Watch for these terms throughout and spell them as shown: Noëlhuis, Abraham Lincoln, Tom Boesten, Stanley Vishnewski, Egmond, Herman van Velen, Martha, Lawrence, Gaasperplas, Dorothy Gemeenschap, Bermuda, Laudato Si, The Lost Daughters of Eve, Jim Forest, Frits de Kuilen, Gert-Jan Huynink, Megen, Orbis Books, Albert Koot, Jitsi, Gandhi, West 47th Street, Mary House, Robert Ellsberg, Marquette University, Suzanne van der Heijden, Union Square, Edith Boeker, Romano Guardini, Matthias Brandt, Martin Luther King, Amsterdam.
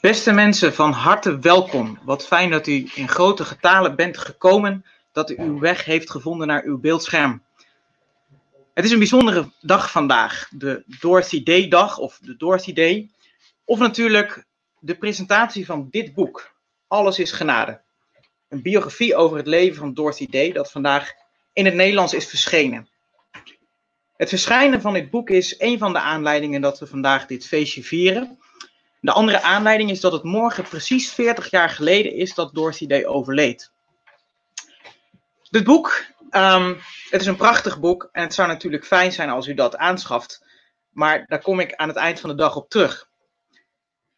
Beste mensen, van harte welkom. Wat fijn dat u in grote getalen bent gekomen, dat u uw weg heeft gevonden naar uw beeldscherm. Het is een bijzondere dag vandaag, de Dorothy Day dag of de Dorothy Day. Of natuurlijk de presentatie van dit boek, Alles is Genade. Een biografie over het leven van Dorothy Day dat vandaag in het Nederlands is verschenen. Het verschijnen van dit boek is een van de aanleidingen dat we vandaag dit feestje vieren. De andere aanleiding is dat het morgen precies 40 jaar geleden is dat Dorothy Day overleed. Dit boek, het is een prachtig boek en het zou natuurlijk fijn zijn als u dat aanschaft. Maar daar kom ik aan het eind van de dag op terug.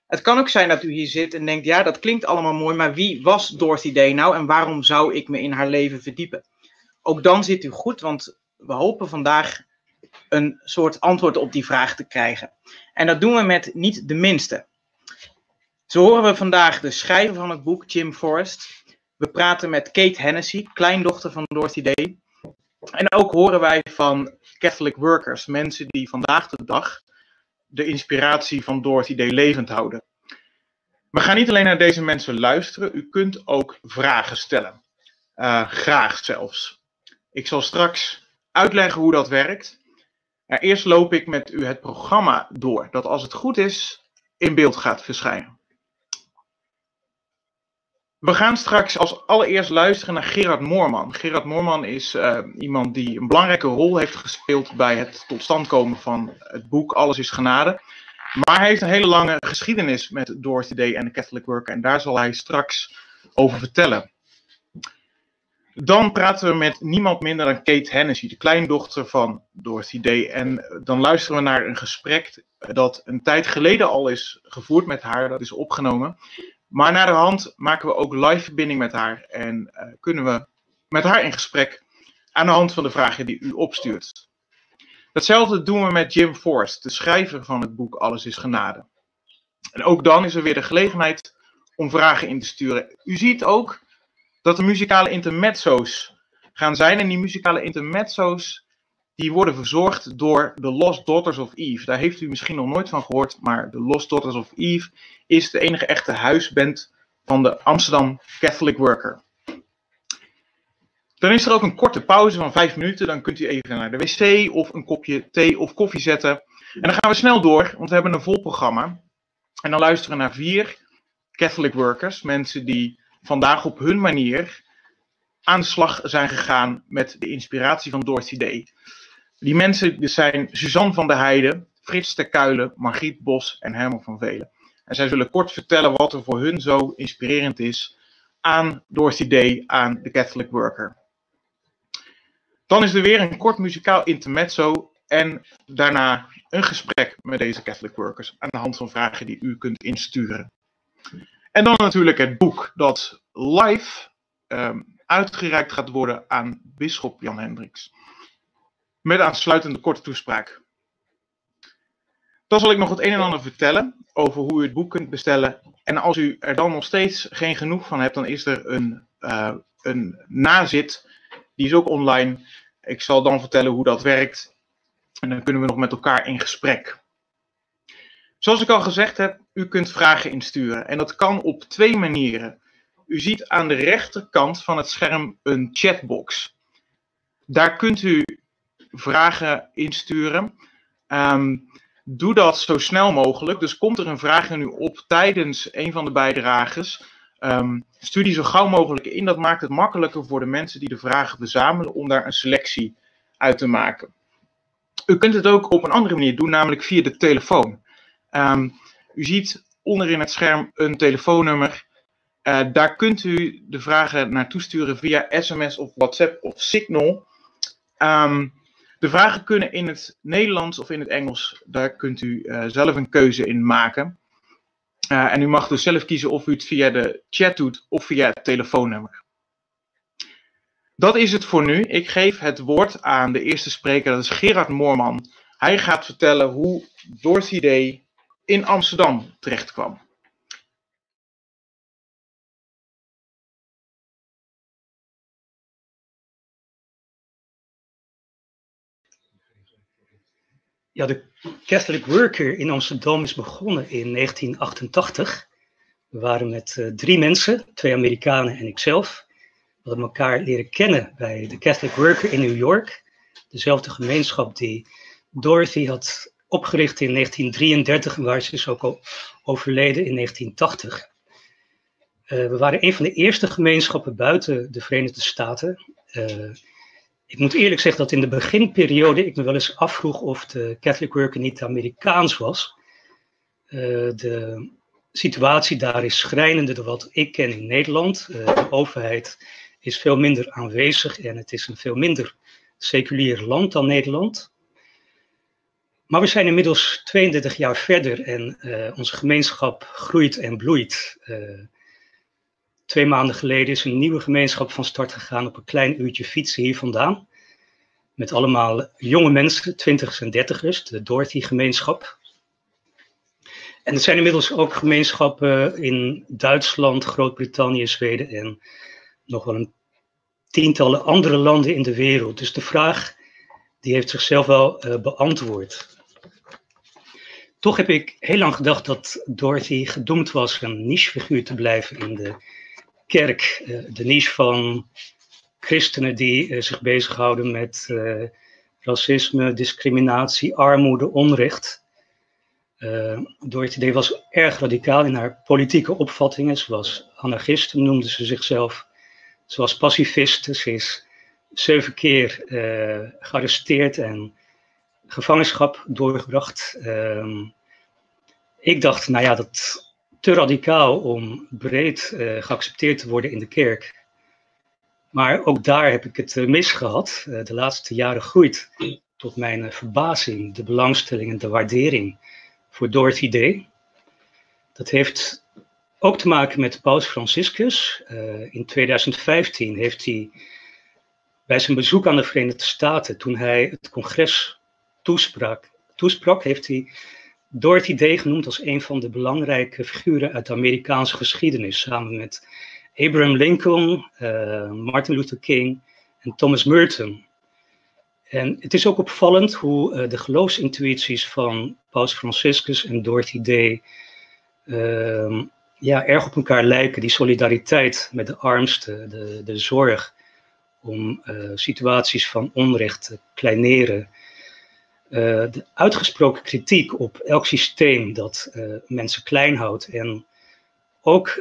Het kan ook zijn dat u hier zit en denkt, ja, dat klinkt allemaal mooi, maar wie was Dorothy Day nou en waarom zou ik me in haar leven verdiepen? Ook dan zit u goed, want we hopen vandaag een soort antwoord op die vraag te krijgen. En dat doen we met niet de minste. Zo horen we vandaag de schrijver van het boek, Jim Forest. We praten met Kate Hennessy, kleindochter van Dorothy Day. En ook horen wij van Catholic Workers, mensen die vandaag de dag de inspiratie van Dorothy Day levend houden. We gaan niet alleen naar deze mensen luisteren, u kunt ook vragen stellen. Graag zelfs. Ik zal straks uitleggen hoe dat werkt. Eerst loop ik met u het programma door, dat als het goed is, in beeld gaat verschijnen. We gaan straks als allereerst luisteren naar Gerard Moorman. Gerard Moorman is iemand die een belangrijke rol heeft gespeeld bij het tot stand komen van het boek Alles is Genade. Maar hij heeft een hele lange geschiedenis met Dorothy Day en de Catholic Worker en daar zal hij straks over vertellen. Dan praten we met niemand minder dan Kate Hennessy, de kleindochter van Dorothy Day. En dan luisteren we naar een gesprek dat een tijd geleden al is gevoerd met haar, dat is opgenomen. Maar naderhand maken we ook live verbinding met haar en kunnen we met haar in gesprek aan de hand van de vragen die u opstuurt. Datzelfde doen we met Jim Forest, de schrijver van het boek Alles is Genade. En ook dan is er weer de gelegenheid om vragen in te sturen. U ziet ook dat er muzikale intermezzo's gaan zijn. En die muzikale intermezzo's die worden verzorgd door de Lost Daughters of Eve. Daar heeft u misschien nog nooit van gehoord. Maar de Lost Daughters of Eve is de enige echte huisband van de Amsterdam Catholic Worker. Dan is er ook een korte pauze van 5 minuten. Dan kunt u even naar de wc of een kopje thee of koffie zetten. En dan gaan we snel door, want we hebben een vol programma. En dan luisteren we naar 4 Catholic Workers. Mensen die vandaag op hun manier aan de slag zijn gegaan met de inspiratie van Dorothy Day. Die mensen zijn Suzanne van der Heijden, Frits de Kuilen, Margriet Bos en Herman van Velen. En zij zullen kort vertellen wat er voor hun zo inspirerend is aan Dorothy Day, aan de Catholic Worker. Dan is er weer een kort muzikaal intermezzo en daarna een gesprek met deze Catholic Workers aan de hand van vragen die u kunt insturen. En dan natuurlijk het boek dat live uitgereikt gaat worden aan bisschop Jan Hendriks. Met aansluitende korte toespraak. Dan zal ik nog het een en ander vertellen over hoe u het boek kunt bestellen. En als u er dan nog steeds geen genoeg van hebt, dan is er een nazit. Die is ook online. Ik zal dan vertellen hoe dat werkt. En dan kunnen we nog met elkaar in gesprek. Zoals ik al gezegd heb, u kunt vragen insturen. En dat kan op 2 manieren. U ziet aan de rechterkant van het scherm een chatbox. Daar kunt u vragen insturen. Doe dat zo snel mogelijk. Dus komt er een vraag aan u op tijdens een van de bijdrages. Stuur die zo gauw mogelijk in. Dat maakt het makkelijker voor de mensen die de vragen verzamelen om daar een selectie uit te maken. U kunt het ook op een andere manier doen, namelijk via de telefoon. U ziet onderin het scherm een telefoonnummer. Daar kunt u de vragen naartoe sturen via sms of WhatsApp of Signal. De vragen kunnen in het Nederlands of in het Engels. Daar kunt u zelf een keuze in maken. En u mag dus zelf kiezen of u het via de chat doet of via het telefoonnummer. Dat is het voor nu. Ik geef het woord aan de eerste spreker. Dat is Gerard Moorman. Hij gaat vertellen hoe Dorothy Day in Amsterdam terecht kwam. Ja, de Catholic Worker in Amsterdam is begonnen in 1988. We waren met drie mensen, twee Amerikanen en ikzelf. We hadden elkaar leren kennen bij de Catholic Worker in New York. Dezelfde gemeenschap die Dorothy had opgericht in 1933 en waar ze is ook al overleden in 1980. We waren een van de eerste gemeenschappen buiten de Verenigde Staten. Ik moet eerlijk zeggen dat in de beginperiode ik me wel eens afvroeg of de Catholic Worker niet Amerikaans was. De situatie daar is schrijnender dan wat ik ken in Nederland. De overheid is veel minder aanwezig en het is een veel minder seculier land dan Nederland. Maar we zijn inmiddels 32 jaar verder en onze gemeenschap groeit en bloeit. 2 maanden geleden is een nieuwe gemeenschap van start gegaan op een klein uurtje fietsen hier vandaan. Met allemaal jonge mensen, 20ers en 30ers, de Dorothy Gemeenschap. En het zijn inmiddels ook gemeenschappen in Duitsland, Groot-Brittannië, Zweden en nog wel een tientallen andere landen in de wereld. Dus de vraag die heeft zichzelf wel beantwoord. Toch heb ik heel lang gedacht dat Dorothy gedoemd was een nichefiguur te blijven in de kerk. De niche van christenen die zich bezighouden met racisme, discriminatie, armoede, onrecht. Dorothy Day was erg radicaal in haar politieke opvattingen. Ze was anarchist, noemde ze zichzelf. Ze was pacifist. Ze is 7 keer gearresteerd en gevangenschap doorgebracht. Ik dacht, nou ja, dat te radicaal om breed geaccepteerd te worden in de kerk. Maar ook daar heb ik het mis gehad. De laatste jaren groeit tot mijn verbazing de belangstelling en de waardering voor Dorothy Day. Dat heeft ook te maken met Paus Franciscus. In 2015 heeft hij bij zijn bezoek aan de Verenigde Staten, toen hij het congres toesprak, heeft hij Dorothy Day genoemd als een van de belangrijke figuren uit de Amerikaanse geschiedenis, samen met Abraham Lincoln, Martin Luther King en Thomas Merton. En het is ook opvallend hoe de geloofsintuïties van Paus Franciscus en Dorothy Day erg op elkaar lijken. Die solidariteit met de armsten, de zorg om situaties van onrecht te kleineren. De uitgesproken kritiek op elk systeem dat mensen klein houdt. En ook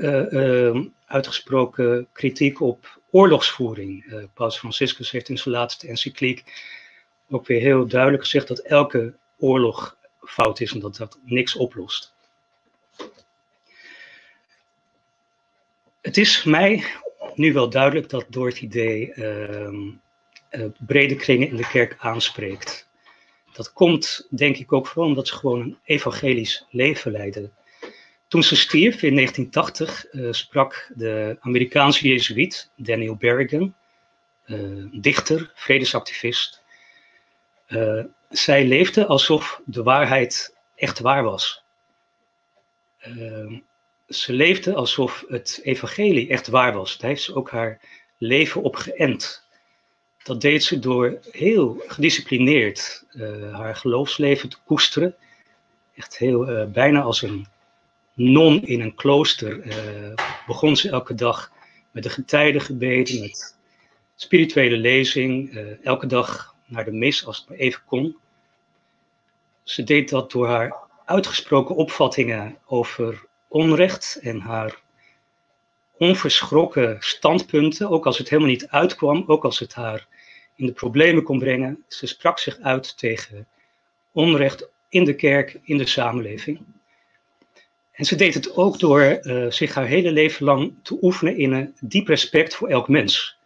uitgesproken kritiek op oorlogsvoering. Paus Franciscus heeft in zijn laatste encycliek ook weer heel duidelijk gezegd dat elke oorlog fout is en dat dat niks oplost. Het is mij nu wel duidelijk dat Dorothy Day brede kringen in de kerk aanspreekt. Dat komt denk ik ook vooral omdat ze gewoon een evangelisch leven leiden. Toen ze stierf in 1980 sprak de Amerikaanse jezuïet Daniel Berrigan, dichter, vredesactivist. Zij leefde alsof de waarheid echt waar was. Ze leefde alsof het evangelie echt waar was. Daar heeft ze ook haar leven op geënt. Dat deed ze door heel gedisciplineerd haar geloofsleven te koesteren. Echt heel bijna als een non in een klooster begon ze elke dag met de getijdengebeden, met spirituele lezing, elke dag naar de mis als het maar even kon. Ze deed dat door haar uitgesproken opvattingen over onrecht en haar onverschrokken standpunten, ook als het helemaal niet uitkwam, ook als het haar in de problemen kon brengen. Ze sprak zich uit tegen onrecht in de kerk, in de samenleving. En ze deed het ook door zich haar hele leven lang te oefenen in een diep respect voor elk mens.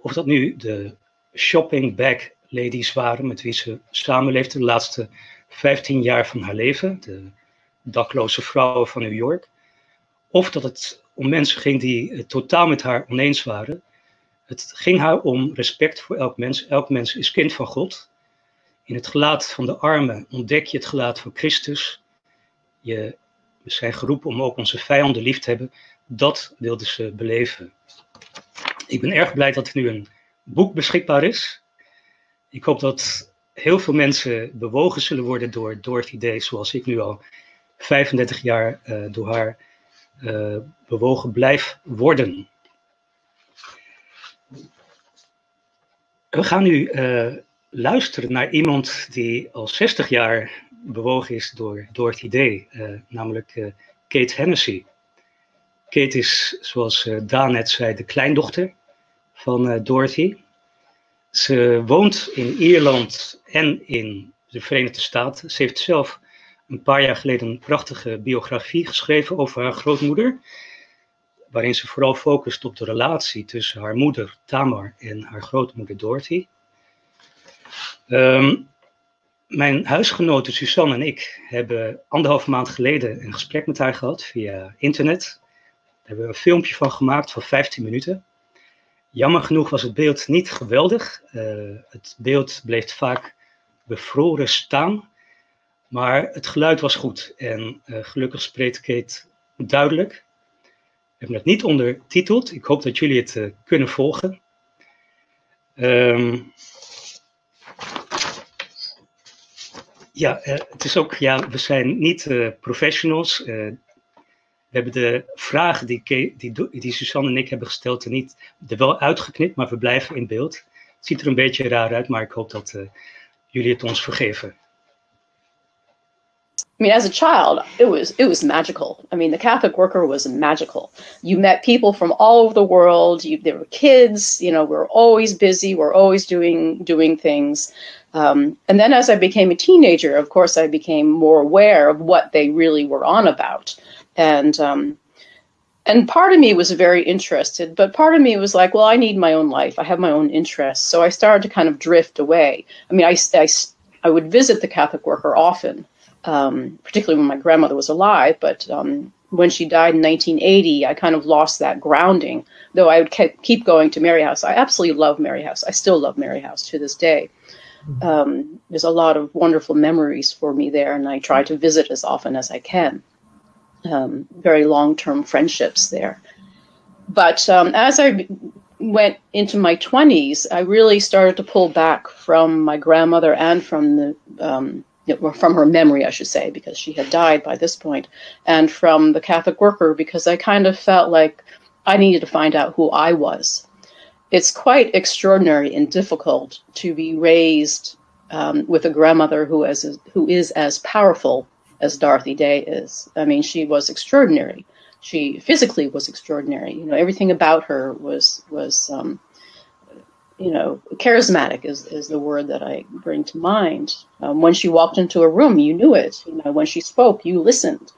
Of dat nu de shopping bag ladies waren met wie ze samenleefde de laatste 15 jaar van haar leven. De dakloze vrouwen van New York. Of dat het om mensen ging die het totaal met haar oneens waren. Het ging haar om respect voor elk mens. Elk mens is kind van God. In het gelaat van de armen ontdek je het gelaat van Christus. We zijn geroepen om ook onze vijanden lief te hebben. Dat wilden ze beleven. Ik ben erg blij dat er nu een boek beschikbaar is. Ik hoop dat heel veel mensen bewogen zullen worden door Dorothy Day, zoals ik nu al 35 jaar door haar bewogen blijft worden. We gaan nu luisteren naar iemand die al 60 jaar bewogen is door Dorothy Day, namelijk Kate Hennessy. Kate is, zoals Daan net zei, de kleindochter van Dorothy. Ze woont in Ierland en in de Verenigde Staten. Ze heeft zelf een paar jaar geleden een prachtige biografie geschreven over haar grootmoeder, waarin ze vooral focust op de relatie tussen haar moeder Tamar en haar grootmoeder Dorothy. Mijn huisgenoten Suzanne en ik hebben 1,5 maand geleden een gesprek met haar gehad via internet. Daar hebben we een filmpje van gemaakt van 15 minuten. Jammer genoeg was het beeld niet geweldig. Het beeld bleef vaak bevroren staan. Maar het geluid was goed en gelukkig spreekt Kate duidelijk. We hebben het niet ondertiteld. Ik hoop dat jullie het kunnen volgen. Het is ook, we zijn niet professionals. We hebben de vragen die Suzanne en ik hebben gesteld er wel uitgeknipt, maar we blijven in beeld. Het ziet er een beetje raar uit, maar ik hoop dat jullie het ons vergeven. I mean, as a child, it was magical. I mean, the Catholic Worker was magical. You met people from all over the world. There were kids, you know, we're always busy. We're always doing things. And then as I became a teenager, of course, I became more aware of what they really were on about. And part of me was very interested, but part of me was like, well, I need my own life. I have my own interests. So I started to kind of drift away. I mean, I would visit the Catholic Worker often. Particularly when my grandmother was alive, but when she died in 1980, I kind of lost that grounding, though I would keep going to Mary House. I absolutely love Mary House. I still love Mary House to this day. There's a lot of wonderful memories for me there, and I try to visit as often as I can. Very long-term friendships there. But as I went into my 20s, I really started to pull back from my grandmother and from the from her memory, I should say, because she had died by this point, and from the Catholic Worker, because I kind of felt like I needed to find out who I was. It's quite extraordinary and difficult to be raised with a grandmother who is as powerful as Dorothy Day is. I mean, she was extraordinary. She physically was extraordinary. You know, everything about her was you know, charismatic is the word that I bring to mind. When she walked into a room, you knew it. You know, when she spoke, you listened.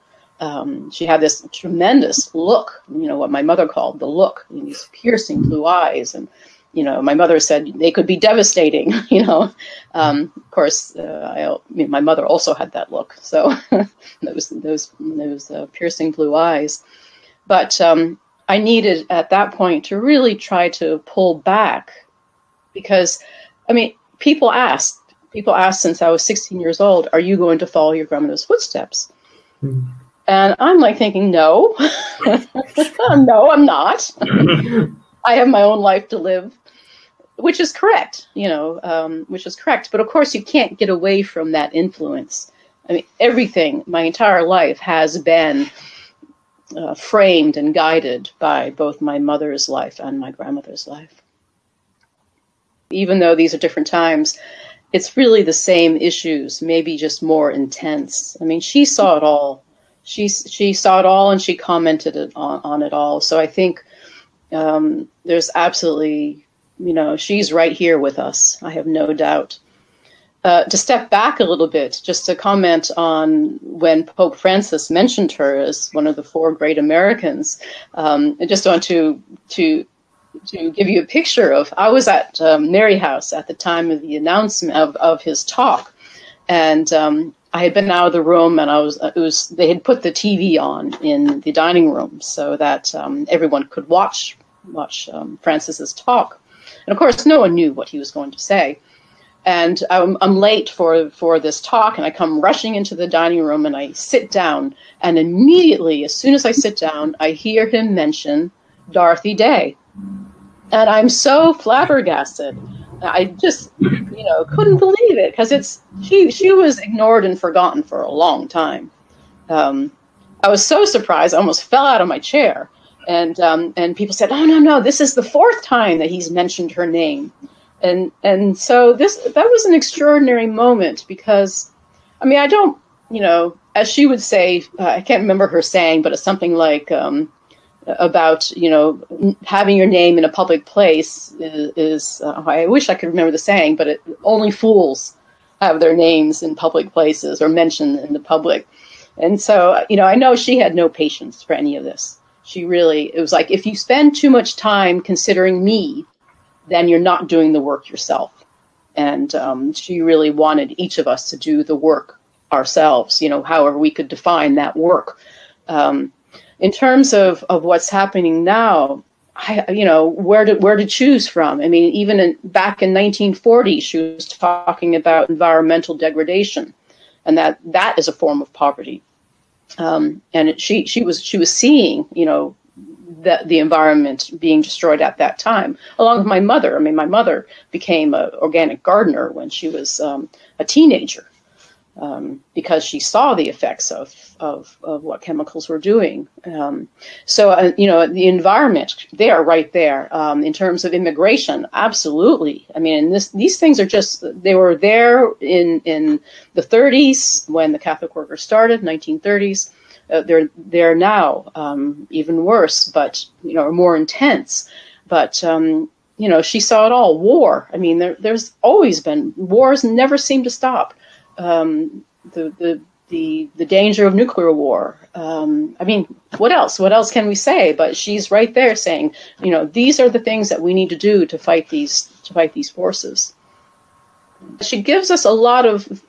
She had this tremendous look, you know, what my mother called the look, and these piercing blue eyes. And, you know, my mother said they could be devastating, you know. Of course, my mother also had that look. So those piercing blue eyes. But I needed at that point to really try to pull back. Because, I mean, people asked since I was 16 years old, are you going to follow your grandmother's footsteps? Mm. And I'm like thinking, no, no, I'm not. I have my own life to live, which is correct, you know, But of course, you can't get away from that influence. I mean, everything, my entire life has been framed and guided by both my mother's life and my grandmother's life. Even though these are different times, it's really the same issues, maybe just more intense. I mean, she saw it all. She saw it all, and she commented on it all. So I think there's absolutely, you know, she's right here with us. I have no doubt. To step back a little bit, just to comment on when Pope Francis mentioned her as one of the four great Americans, I just want to give you a picture of, I was at Mary House at the time of the announcement of his talk, and I had been out of the room, and they had put the TV on in the dining room so that everyone could watch Francis's talk, and of course no one knew what he was going to say. And I'm late for this talk, and I come rushing into the dining room, and I sit down, and immediately as soon as I sit down, I hear him mention Dorothy Day. And I'm so flabbergasted. I just, you know, couldn't believe it, because she was ignored and forgotten for a long time. I was so surprised, I almost fell out of my chair. And people said, oh, no, this is the fourth time that he's mentioned her name. And so that was an extraordinary moment because, I mean, I don't, you know, as she would say, I can't remember her saying, but it's something like about, you know, having your name in a public place is I wish I could remember the saying, but only fools have their names in public places or mentioned in the public. And so, you know, I know she had no patience for any of this. She really, it was like, if you spend too much time considering me, then you're not doing the work yourself. And she really wanted each of us to do the work ourselves, you know, however we could define that work. In terms of what's happening now, you know, where to choose from. I mean, even back in 1940, she was talking about environmental degradation, and that is a form of poverty. And she was seeing, you know, the environment being destroyed at that time, along with my mother. I mean, my mother became an organic gardener when she was a teenager because she saw the effects of what chemicals were doing. So, you know, the environment, they are right there. In terms of immigration, absolutely. I mean, these things are just, they were there in the 30s when the Catholic Worker started, 1930s. They're now even worse, but, you know, more intense. But, you know, she saw it all. War. I mean, there's always been wars, never seem to stop. The danger of nuclear war. I mean, what else? What else can we say? But she's right there saying, you know, these are the things that we need to do to fight these forces. She gives us a lot of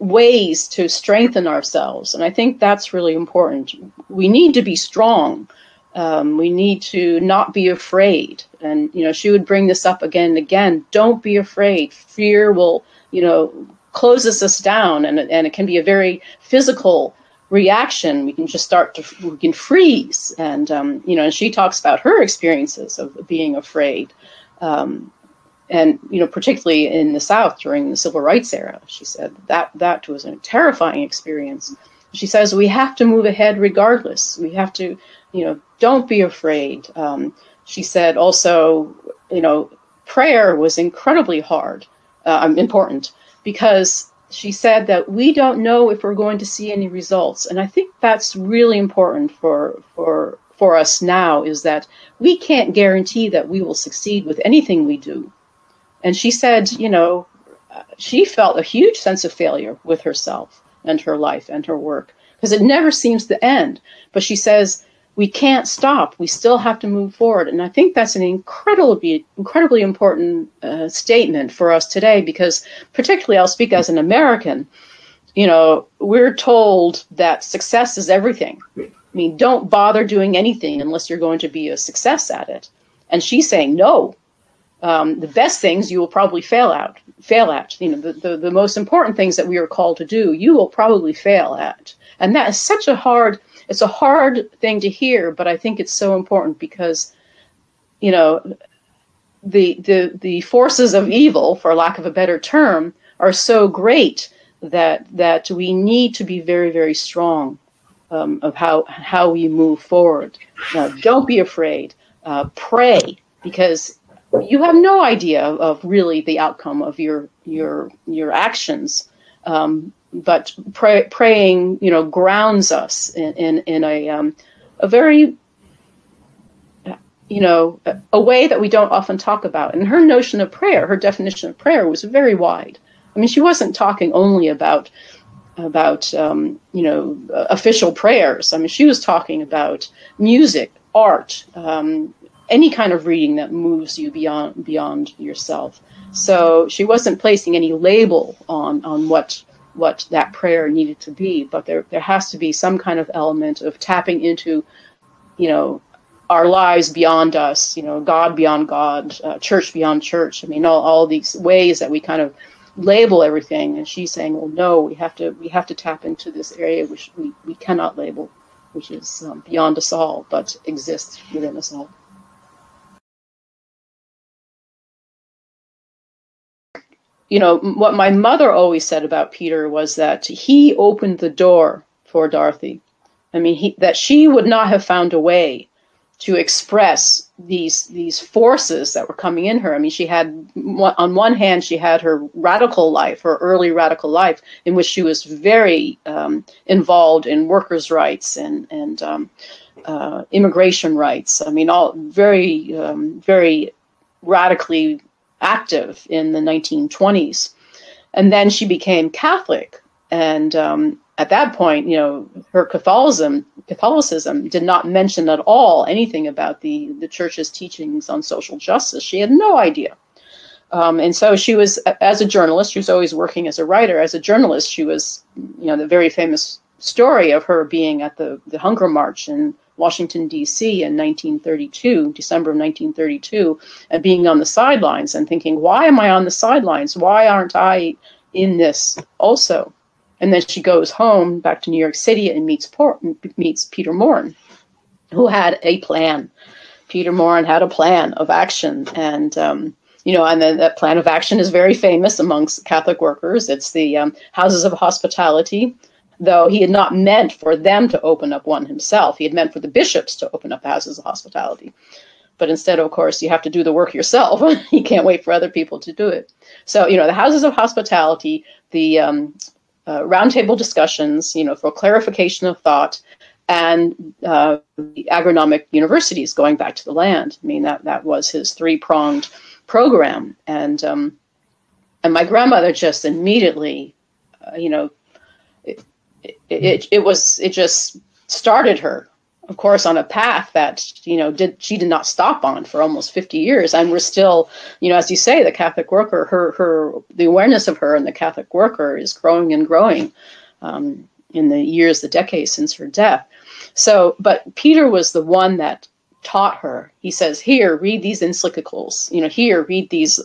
ways to strengthen ourselves, and I think that's really important. We need to be strong. We need to not be afraid. And, you know, she would bring this up again and again. Don't be afraid. Fear will, you know, closes us down, and it can be a very physical reaction. We can just we can freeze. And, you know, and she talks about her experiences of being afraid. And, you know, particularly in the South during the Civil Rights era, she said that was a terrifying experience. She says, we have to move ahead regardless. We have to, you know, don't be afraid. She said also, you know, prayer was incredibly important, because she said that we don't know if we're going to see any results. And I think that's really important for us now, is that we can't guarantee that we will succeed with anything we do. And she said, you know, she felt a huge sense of failure with herself and her life and her work, because it never seems to end. But she says, we can't stop. We still have to move forward. And I think that's an incredibly important statement for us today, because particularly, I'll speak as an American, you know, we're told that success is everything. I mean, don't bother doing anything unless you're going to be a success at it. And she's saying, no. The best things you will probably fail at, you know, the most important things that we are called to do, you will probably fail at. And that is such it's a hard thing to hear, but I think it's so important, because, you know, the forces of evil, for lack of a better term, are so great that we need to be very, very strong of how we move forward. Now, don't be afraid. Pray, because you have no idea of really the outcome of your actions, but praying, you know, grounds us in a very, you know, a way that we don't often talk about. And her notion of prayer, her definition of prayer, was very wide. I mean, she wasn't talking only about you know, official prayers. I mean, she was talking about music, art, any kind of reading that moves you beyond yourself. So she wasn't placing any label on what that prayer needed to be, but there has to be some kind of element of tapping into, you know, our lives beyond us, you know, God beyond God, church beyond church. I mean, all these ways that we kind of label everything. And she's saying, well, no, we have to tap into this area which we cannot label, which is beyond us all, but exists within us all. You know, what my mother always said about Peter was that he opened the door for Dorothy. I mean, that she would not have found a way to express these forces that were coming in her. I mean, she had, on one hand, she had her radical life, her early radical life, in which she was very involved in workers' rights and immigration rights. I mean, all very, very radically active in the 1920s. And then she became Catholic. And at that point, you know, her Catholicism did not mention at all anything about the church's teachings on social justice. She had no idea. And so she was, as a journalist, she was always working as a writer. As a journalist, she was, you know, the very famous story of her being at the Hunger March in Washington, D.C. in 1932, December of 1932, and being on the sidelines and thinking, why am I on the sidelines? Why aren't I in this also? And then she goes home back to New York City and meets Peter Maurin, who had a plan. Peter Maurin had a plan of action. And, you know, and then that plan of action is very famous amongst Catholic workers. It's the houses of hospitality, though he had not meant for them to open up one himself. He had meant for the bishops to open up houses of hospitality. But instead, of course, you have to do the work yourself. You can't wait for other people to do it. So, you know, the houses of hospitality, the roundtable discussions, you know, for clarification of thought, and the agronomic universities going back to the land. I mean, that was his three-pronged program. And my grandmother just immediately, you know, it just started her, of course, on a path that, you know, she did not stop on for almost 50 years. And we're still, you know, as you say, the Catholic worker, the awareness of her and the Catholic worker is growing and growing in the decades since her death. So, but Peter was the one that taught her. He says, here, read these encyclicals, you know, here, read these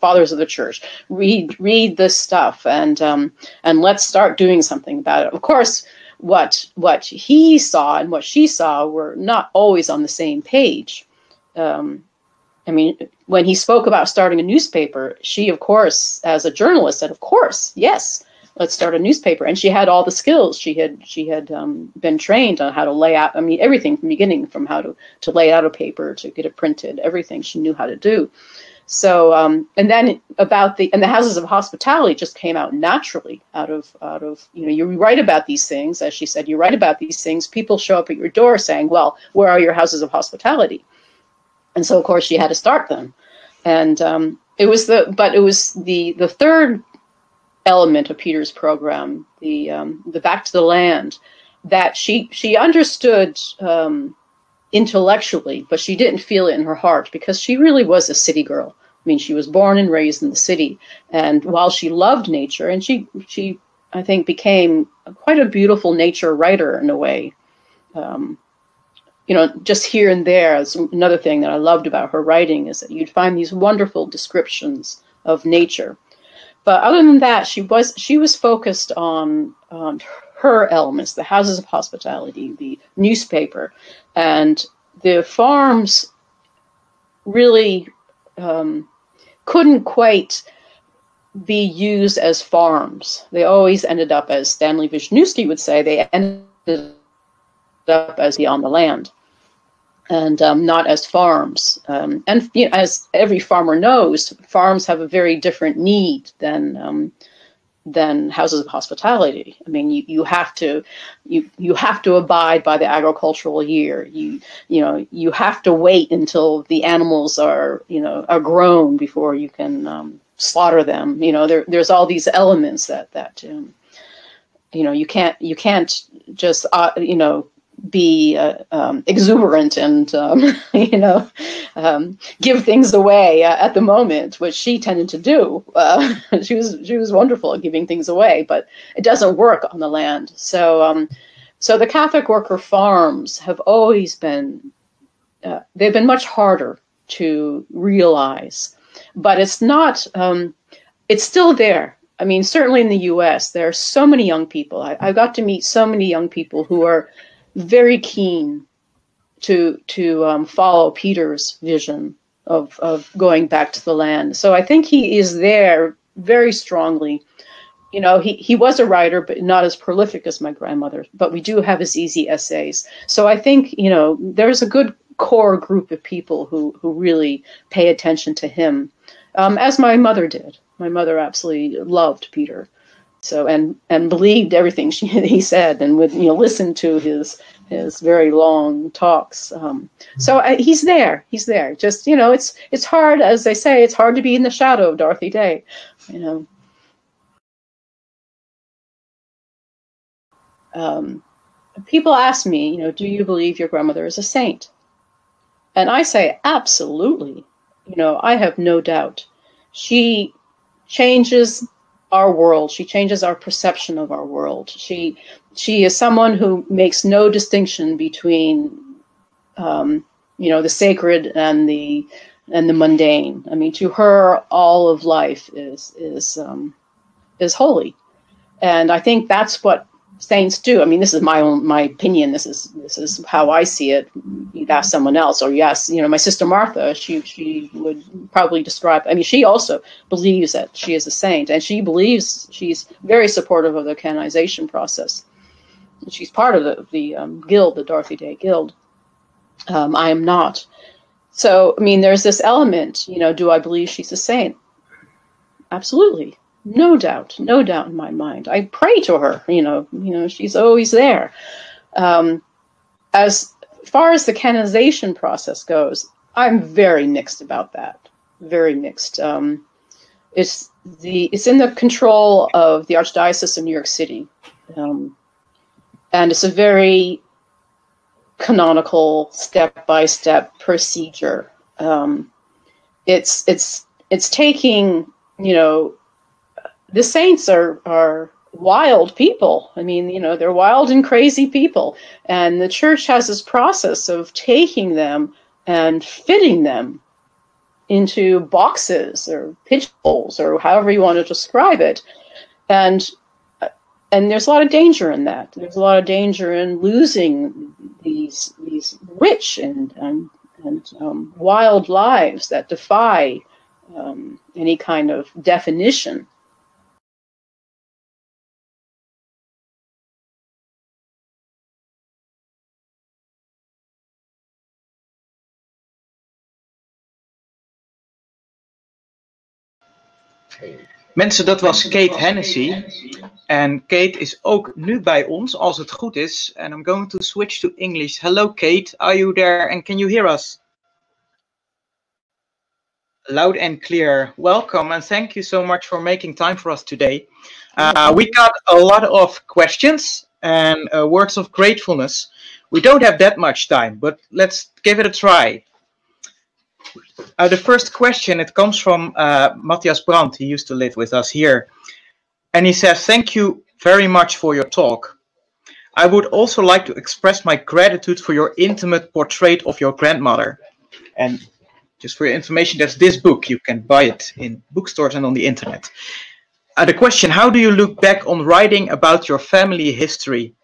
fathers of the church, read this stuff, and let's start doing something about it. Of course, what he saw and what she saw were not always on the same page. I mean, when he spoke about starting a newspaper, she, of course, as a journalist, said, of course, yes, let's start a newspaper. And she had all the skills. She had been trained on how to lay out, I mean, everything from the beginning, from how to lay out a paper, to get it printed, everything she knew how to do. So, and then the houses of hospitality just came out naturally out of, you know, you write about these things, as she said, you write about these things, people show up at your door saying, well, where are your houses of hospitality? And so, of course, she had to start them. And it was the third element of Peter's program, the back to the land, that she understood, intellectually, but she didn't feel it in her heart, because she really was a city girl. I mean, she was born and raised in the city. And while she loved nature, and she I think, became quite a beautiful nature writer in a way, you know, just here and there. Is another thing that I loved about her writing, is that you'd find these wonderful descriptions of nature. But other than that, she was focused on her elements, the houses of hospitality, the newspaper, and the farms really couldn't quite be used as farms. They always ended up, as Stanley Vishnewski would say, they ended up as the on the land, and not as farms. And, you know, as every farmer knows, farms have a very different need than houses of hospitality. I mean, you have to abide by the agricultural year. You know you have to wait until the animals are, you know, are grown before you can slaughter them. You know, there's all these elements that you know, you can't just you know, be exuberant and you know, give things away at the moment, which she tended to do. She was wonderful at giving things away, but it doesn't work on the land. So so the Catholic worker farms have always been they've been much harder to realize, but it's not it's still there. I mean, certainly in the U.S. there are so many young people. I got to meet so many young people who are very keen to follow Peter's vision of going back to the land. So I think he is there very strongly, you know, he was a writer, but not as prolific as my grandmother. But we do have his easy essays. So I think, you know, there's a good core group of people who really pay attention to him, as my mother did. My mother absolutely loved Peter. So and believed everything he said, and would, you know, listen to his very long talks. So he's there. He's there. Just, you know, it's hard, as they say, it's hard to be in the shadow of Dorothy Day, you know. People ask me, you know, do you believe your grandmother is a saint? And I say, absolutely. You know, I have no doubt. She changes our world. She changes our perception of our world. She is someone who makes no distinction between, you know, the sacred and the mundane. I mean, to her, all of life is holy, and I think that's what saints do. I mean, this is my opinion. This is how I see it. You'd ask someone else, or yes, you know, my sister Martha, she would probably describe, I mean, she also believes that she is a saint, and she believes, she's very supportive of the canonization process. She's part of the guild, the Dorothy Day Guild. I am not. So, I mean, there's this element, you know, do I believe she's a saint? Absolutely. No doubt, no doubt in my mind. I pray to her, you know, she's always there. As far as the canonization process goes, I'm very mixed about that. Very mixed. It's in the control of the Archdiocese of New York City, and it's a very canonical, step-by-step procedure. It's taking, you know. The saints are wild people. I mean, you know, they're wild and crazy people. And the church has this process of taking them and fitting them into boxes or pigeonholes, or however you want to describe it. And there's a lot of danger in that. There's a lot of danger in losing these rich and wild lives that defy any kind of definition. Mensen, dat was Kate Hennessy. En Kate is ook nu bij ons, als het goed is. And I'm going to switch to English. Hello Kate, are you there and can you hear us? Loud and clear. Welcome and thank you so much for making time for us today. We got a lot of questions and words of gratefulness. We don't have that much time, but let's give it a try. The first question, it comes from Matthias Brandt. He used to live with us here. And he says, thank you very much for your talk. I would also like to express my gratitude for your intimate portrait of your grandmother. And just for your information, there's this book. You can buy it in bookstores and on the internet. The question, how do you look back on writing about your family history?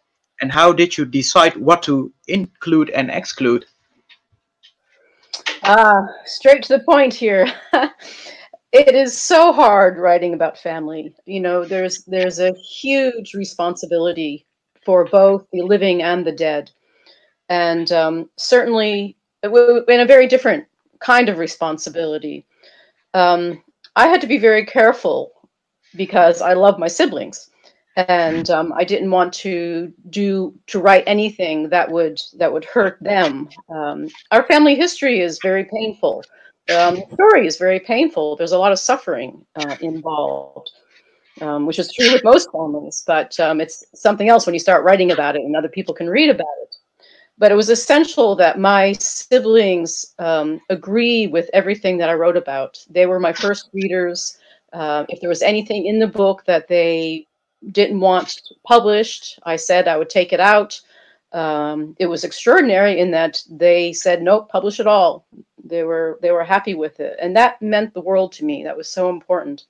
And how did you decide what to include and exclude? Straight to the point here. It is so hard writing about family. You know, there's a huge responsibility for both the living and the dead. And certainly in a very different kind of responsibility. I had to be very careful because I love my siblings. And I didn't want to write anything that would hurt them. Our family history is very painful. The story is very painful. There's a lot of suffering involved, which is true with most families. But it's something else when you start writing about it and other people can read about it. But it was essential that my siblings agree with everything that I wrote about. They were my first readers. If there was anything in the book that they didn't want published, I said I would take it out. It was extraordinary in that they said, nope, publish it all. They were happy with it. And that meant the world to me. That was so important.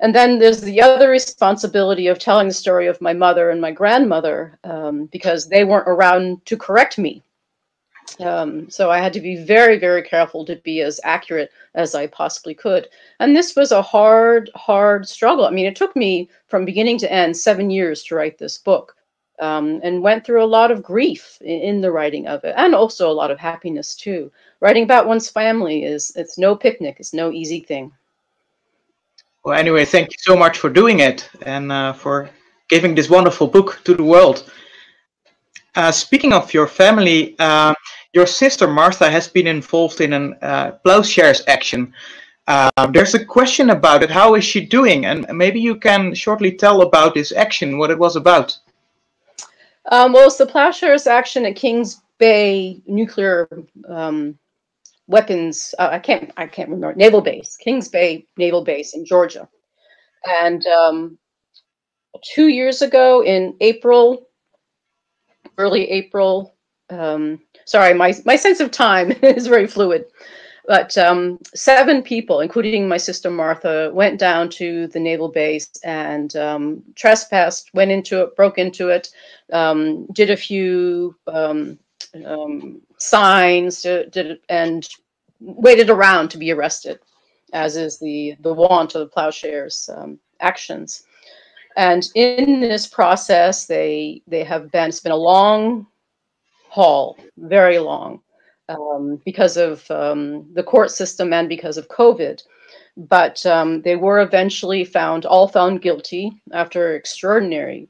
And then there's the other responsibility of telling the story of my mother and my grandmother, because they weren't around to correct me. So I had to be very, very careful to be as accurate as I possibly could. And this was a hard, hard struggle. I mean, it took me from beginning to end 7 years to write this book, and went through a lot of grief in the writing of it, and also a lot of happiness too. Writing about one's family it's no picnic, it's no easy thing. Well, anyway, thank you so much for doing it and for giving this wonderful book to the world. Speaking of your family, your sister Martha has been involved in an plowshares action. There's a question about it. How is she doing? And maybe you can shortly tell about this action, what it was about. Well, it's the plowshares action at Kings Bay nuclear weapons. I can't remember. Naval base, Kings Bay Naval Base in Georgia. And 2 years ago, in April, early April. Sorry, my sense of time is very fluid, but 7 people, including my sister Martha, went down to the naval base and trespassed, went into it, broke into it, did a few signs, and waited around to be arrested, as is the wont of the plowshares actions. And in this process, they have been, it's been a long haul, very long, because of the court system and because of COVID. But they were eventually all found guilty after extraordinary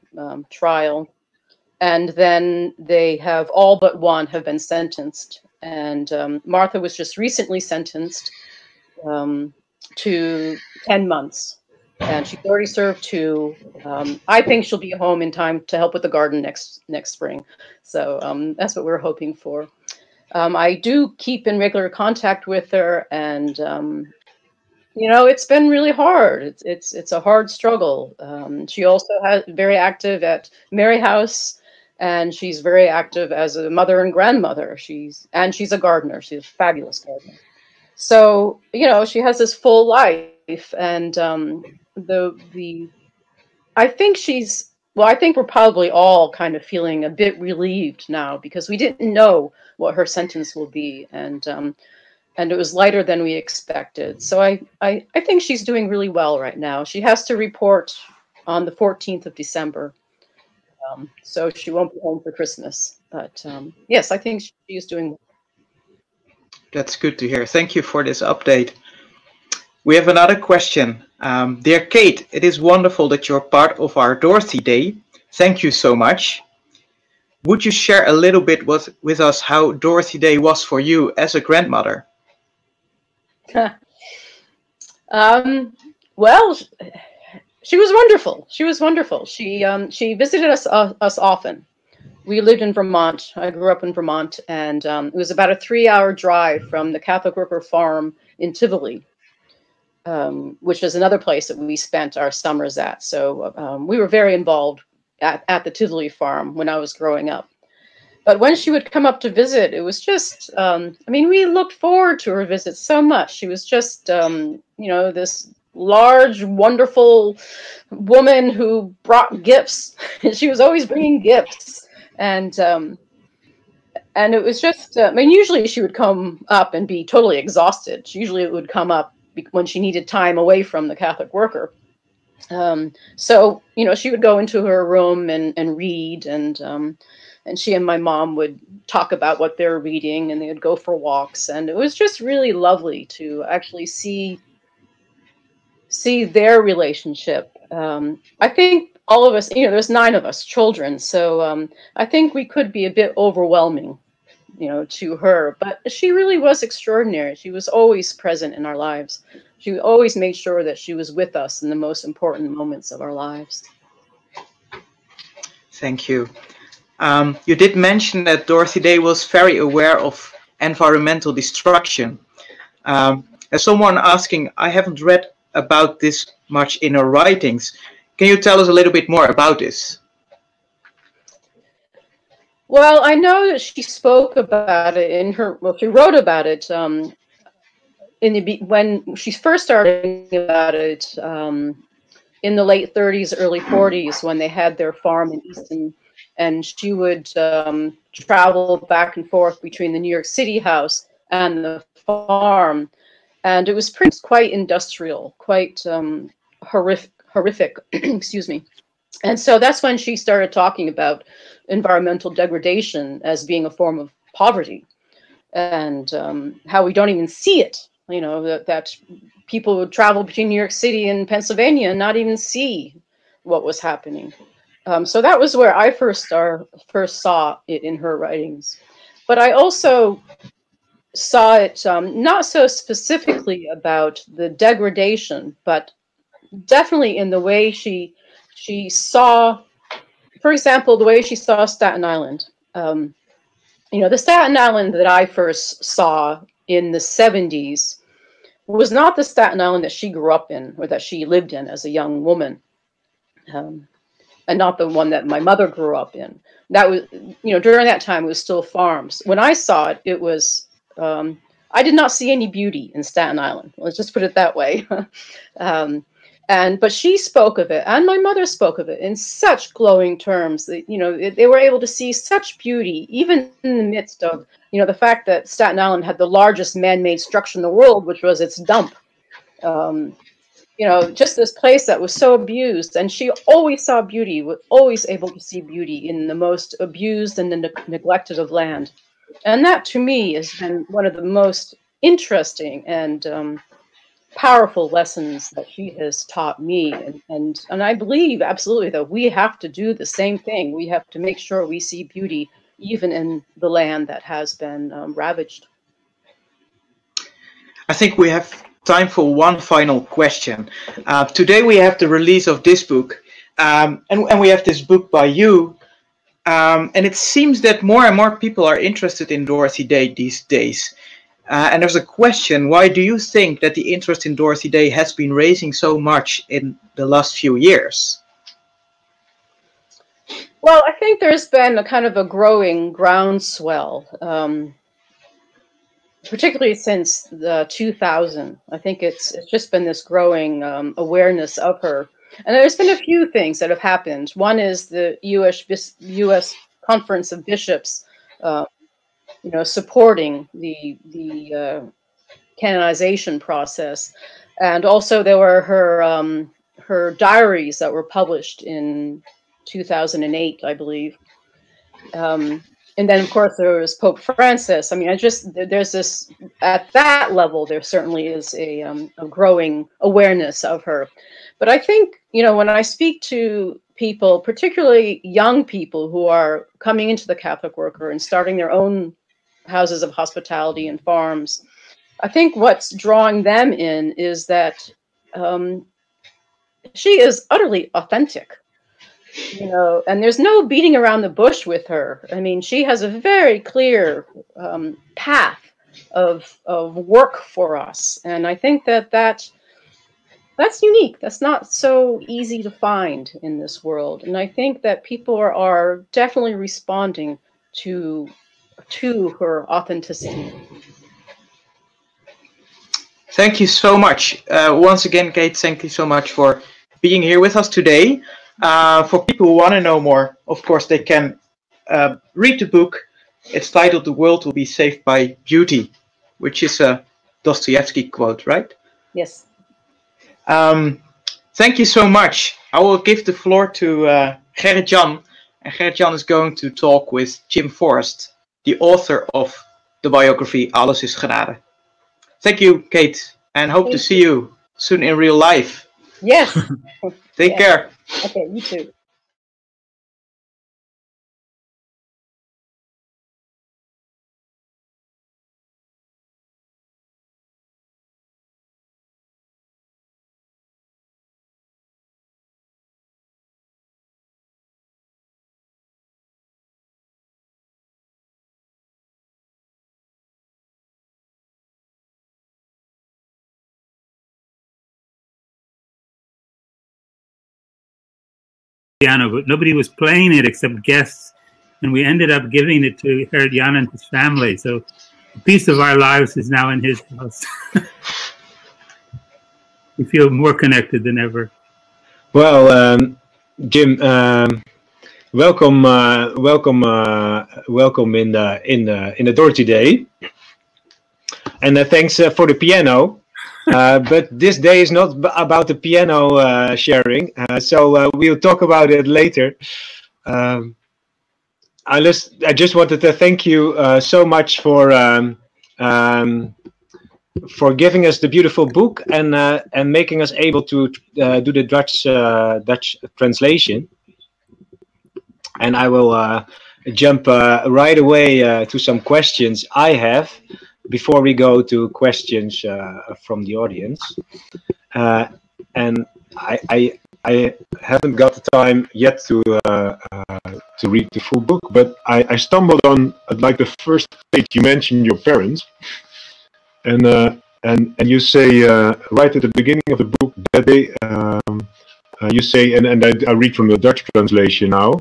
trial. And then they have, all but one, have been sentenced. And Martha was just recently sentenced to 10 months. And she's already served 2. I think she'll be home in time to help with the garden next spring. So that's what we're hoping for. I do keep in regular contact with her, and you know, it's been really hard. It's a hard struggle. She also has very active at Mary House, and she's very active as a mother and grandmother. She's a gardener. She's a fabulous gardener. So you know, she has this full life. And I think she's, well, I think we're probably all kind of feeling a bit relieved now, because we didn't know what her sentence will be, and it was lighter than we expected. So I think she's doing really well right now. She has to report on the 14th of December, so she won't be home for Christmas. But yes, I think she is doing well. That's good to hear. Thank you for this update. We have another question. Dear Kate, it is wonderful that you're part of our Dorothy Day. Thank you so much. Would you share a little bit with us how Dorothy Day was for you as a grandmother? Well, she was wonderful. She was wonderful. She visited us often. We lived in Vermont. I grew up in Vermont, and it was about a 3-hour drive from the Catholic Worker farm in Tivoli, which is another place that we spent our summers at. So we were very involved at the Tivoli farm when I was growing up. But when she would come up to visit, it was just, I mean, we looked forward to her visit so much. She was just, you know, this large, wonderful woman who brought gifts. She was always bringing gifts. And it was just, I mean, usually she would come up and be totally exhausted. Usually it would come up when she needed time away from the Catholic Worker. So, you know, she would go into her room and read, and she and my mom would talk about what they're reading, and they would go for walks. And it was just really lovely to actually see their relationship. I think all of us, you know, there's 9 of us children. So I think we could be a bit overwhelming, you know, to her, but she really was extraordinary. She was always present in our lives. She always made sure that she was with us in the most important moments of our lives. Thank you. You did mention that Dorothy Day was very aware of environmental destruction. As someone asking, I haven't read about this much in her writings. Can you tell us a little bit more about this? Well, I know that she spoke about it in her, well, she wrote about it when she first started about it in the late 30s, early 40s, when they had their farm in Easton, and she would travel back and forth between the New York City house and the farm. And it was pretty, quite industrial, quite horrific, excuse me. And so that's when she started talking about environmental degradation as being a form of poverty, and how we don't even see it. You know, that people would travel between New York City and Pennsylvania and not even see what was happening. So that was where I first saw it in her writings. But I also saw it not so specifically about the degradation, but definitely in the way she saw, for example, the way she saw Staten Island. You know, the Staten Island that I first saw in the 70s was not the Staten Island that she grew up in or that she lived in as a young woman, and not the one that my mother grew up in. That was, you know, during that time it was still farms. When I saw it, it was, I did not see any beauty in Staten Island. Let's just put it that way. But she spoke of it, and my mother spoke of it in such glowing terms that, you know, they were able to see such beauty, even in the midst of, you know, the fact that Staten Island had the largest man-made structure in the world, which was its dump. You know, just this place that was so abused, and she always saw beauty, was always able to see beauty in the most abused and the neglected of land. And that, to me, has been one of the most interesting and powerful lessons that she has taught me, and I believe absolutely that we have to do the same thing. We have to make sure we see beauty even in the land that has been ravaged. I think we have time for one final question. Today we have the release of this book, and we have this book by you, and it seems that more and more people are interested in Dorothy Day these days. And there's a question: why do you think that the interest in Dorothy Day has been raising so much in the last few years? Well, I think there's been a kind of a growing groundswell, particularly since the 2000. I think it's just been this growing awareness of her. And there's been a few things that have happened. One is the U.S. Conference of Bishops, you know, supporting the canonization process, and also there were her diaries that were published in 2008, I believe, and then of course there was Pope Francis. I mean, I just there's this at that level there certainly is a growing awareness of her, but I think, you know, when I speak to people, particularly young people who are coming into the Catholic Worker and starting their own houses of hospitality and farms, I think what's drawing them in is that she is utterly authentic, you know, and there's no beating around the bush with her. I mean, she has a very clear path of work for us, and I think that's unique. That's not so easy to find in this world, and I think that people are definitely responding to her authenticity. Thank you so much. Once again, Kate, thank you so much for being here with us today. For people who want to know more, of course, they can read the book. It's titled "The World Will Be Saved by Beauty," which is a Dostoevsky quote, right? Yes. Thank you so much. I will give the floor to Gerrit-Jan, and Gerrit-Jan is going to talk with Jim Forest, the author of the biography Alles is Genade. Thank you, Kate, and hope to see you soon in real life. Yes. Take care. Okay, you too. Piano, but nobody was playing it except guests, and we ended up giving it to Gerrit-Jan and his family. So a piece of our lives is now in his house. We feel more connected than ever. Well, Jim, Welcome in the Dorothy Day, and thanks for the piano. But this day is not about the piano sharing, so we'll talk about it later. I just wanted to thank you so much for giving us the beautiful book and making us able to do the Dutch translation. And I will jump right away to some questions I have before we go to questions from the audience. And I haven't got the time yet to read the full book, but I stumbled on like the first page. You mentioned your parents, and you say right at the beginning of the book that they you say, and I read from the Dutch translation now.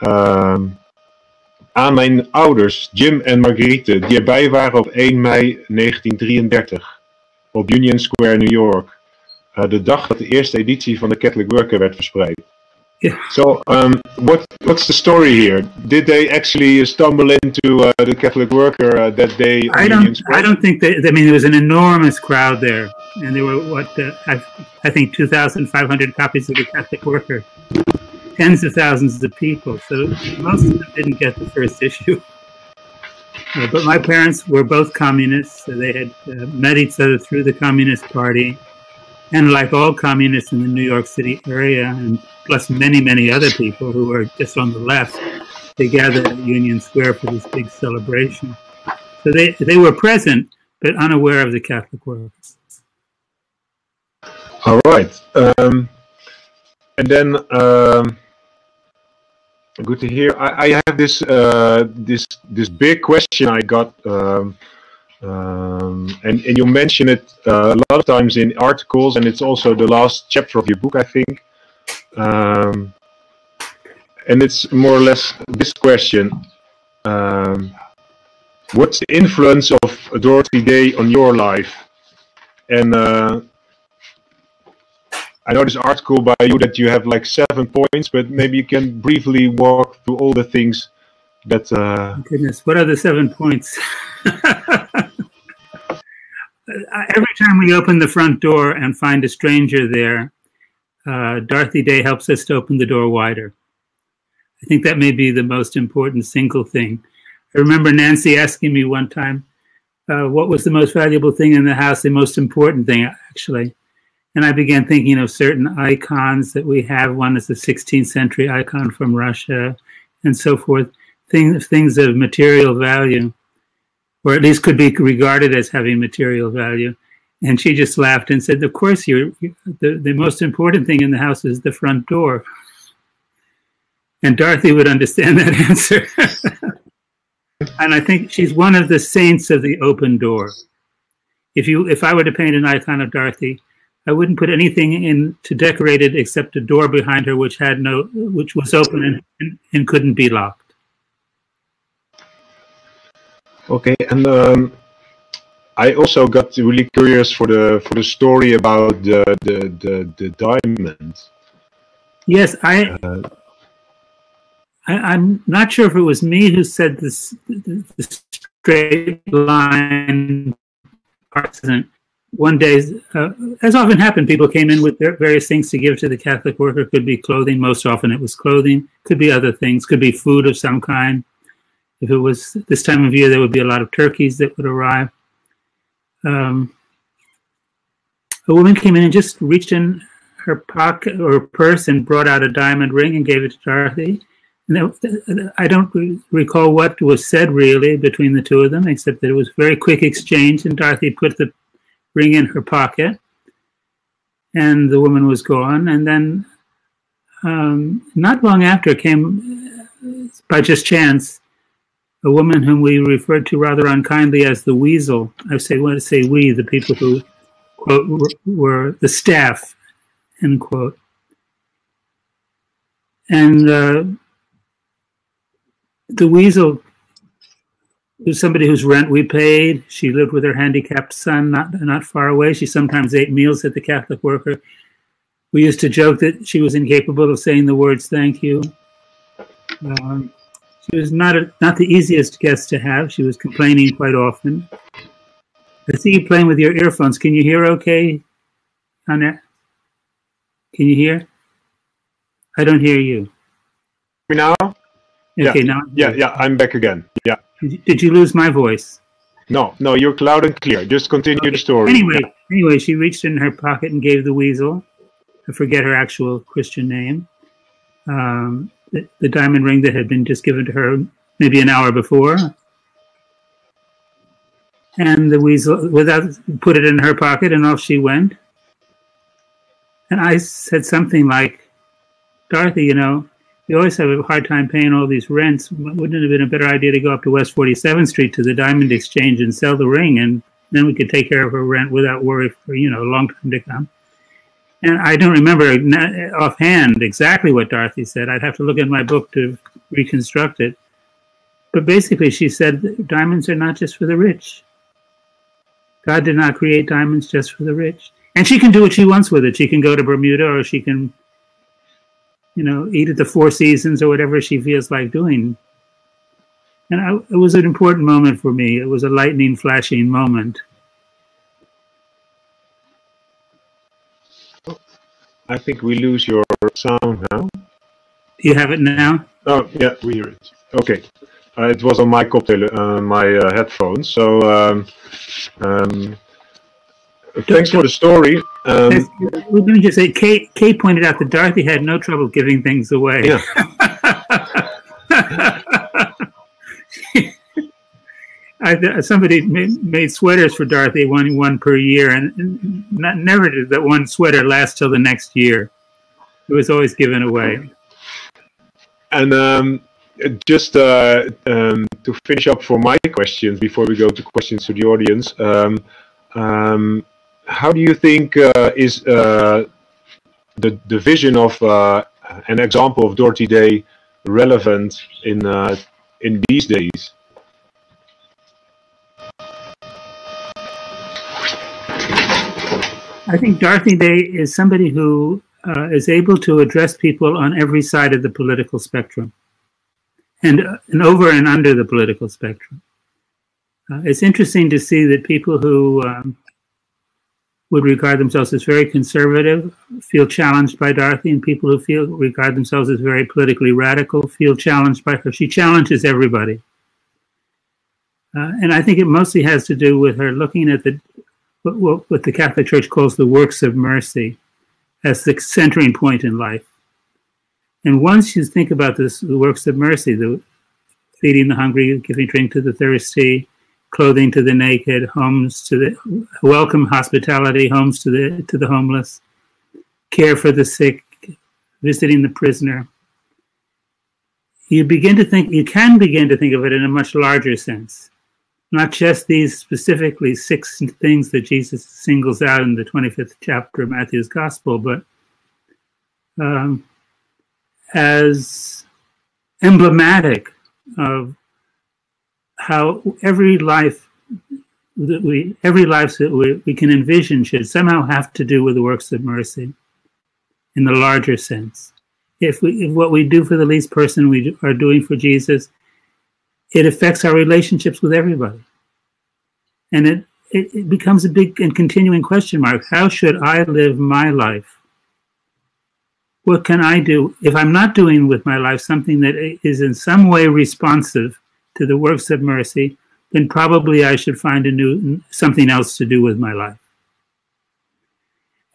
Aan mijn ouders, Jim en Margriet, die erbij waren op 1 mei 1933 op Union Square, New York, de dag dat de eerste editie van de Catholic Worker werd verspreid. Yeah. So, what's the story here? Did they actually stumble into the Catholic Worker that day? I don't think that. I mean, there was an enormous crowd there, and there were I think 2,500 copies of the Catholic Worker. Tens of thousands of people, so most of them didn't get the first issue. But my parents were both communists, so they had met each other through the Communist Party, and like all communists in the New York City area, and plus many, many other people who were just on the left, they gathered at Union Square for this big celebration. So they were present, but unaware of the Catholic Worker. All right. And then... Good to hear. I have this this big question I got, and you mention it a lot of times in articles, and it's also the last chapter of your book, I think. And it's more or less this question: what's the influence of Dorothy Day on your life? And I know this article by you that you have like 7 points, but maybe you can briefly walk through all the things that... Goodness, what are the 7 points? Every time we open the front door and find a stranger there, Dorothy Day helps us to open the door wider. I think that may be the most important single thing. I remember Nancy asking me one time, what was the most valuable thing in the house, the most important thing, actually. And I began thinking of certain icons that we have. One is the 16th century icon from Russia and so forth, things of material value, or at least could be regarded as having material value. And she just laughed and said, of course, the most important thing in the house is the front door. And Dorothy would understand that answer. And I think she's one of the saints of the open door. If I were to paint an icon of Dorothy, I wouldn't put anything in to decorate it except a door behind her, which was open and couldn't be locked. Okay, and I also got really curious for the story about the diamond. Yes, I'm not sure if it was me who said this. The straight line artisan. One day, as often happened, people came in with their various things to give to the Catholic Worker. Could be clothing, most often it was clothing, could be other things, could be food of some kind. If it was this time of year, there would be a lot of turkeys that would arrive. A woman came in and just reached in her pocket or purse and brought out a diamond ring and gave it to Dorothy. And I don't recall what was said really between the two of them, except that it was a very quick exchange, and Dorothy put the ring in her pocket, and the woman was gone. And then not long after came, by just chance, a woman whom we referred to rather unkindly as the weasel. I want to say we, the people who, quote, were the staff, end quote. And the weasel was somebody whose rent we paid. She lived with her handicapped son not far away. She sometimes ate meals at the Catholic Worker. We used to joke that she was incapable of saying the words, thank you. She was not the easiest guest to have. She was complaining quite often. I see you playing with your earphones. Can you hear okay, Anna? Can you hear? I don't hear you. Now? Okay, now? Yeah, I'm back again. Yeah. Did you lose my voice? No, no, you're loud and clear. Just continue the story. Anyway, she reached in her pocket and gave the weasel, I forget her actual Christian name, the diamond ring that had been just given to her maybe an hour before. And the weasel put it in her pocket, and off she went. And I said something like, Dorothy, you know, we always have a hard time paying all these rents. Wouldn't it have been a better idea to go up to West 47th Street to the Diamond Exchange and sell the ring, and then we could take care of her rent without worry for, you know, a long time to come? And I don't remember offhand exactly what Dorothy said. I'd have to look in my book to reconstruct it. But basically she said, diamonds are not just for the rich. God did not create diamonds just for the rich. And she can do what she wants with it. She can go to Bermuda, or she can, you know, eat at the Four Seasons, or whatever she feels like doing. And it was an important moment for me. It was a lightning flashing moment. I think we lose your sound now. You have it now? Oh, yeah, we hear it. Okay. It was on my cocktail, my headphones. So thanks for the story. Let me just say, Kay pointed out that Dorothy had no trouble giving things away. Yeah. Somebody made sweaters for Dorothy, one per year, and never did that one sweater last till the next year. It was always given away. And just to finish up for my questions before we go to questions to the audience, how do you think is the vision of an example of Dorothy Day relevant in these days? I think Dorothy Day is somebody who is able to address people on every side of the political spectrum, and over and under the political spectrum. It's interesting to see that people who would regard themselves as very conservative feel challenged by Dorothy, and people who regard themselves as very politically radical feel challenged by her. She challenges everybody. And I think it mostly has to do with her looking at what the Catholic Church calls the works of mercy as the centering point in life. And once you think about this, the works of mercy, the feeding the hungry, giving drink to the thirsty, clothing to the naked, homes to the welcome, hospitality, homes to the homeless, care for the sick, visiting the prisoner, you can begin to think of it in a much larger sense. Not just these specifically 6 things that Jesus singles out in the 25th chapter of Matthew's Gospel, but as emblematic of how every life that we can envision should somehow have to do with the works of mercy in the larger sense. If what we do for the least person we are doing for Jesus, it affects our relationships with everybody. And it becomes a big and continuing question mark. How should I live my life? What can I do if I'm not doing with my life something that is in some way responsive to the works of mercy? Then probably I should find something else to do with my life.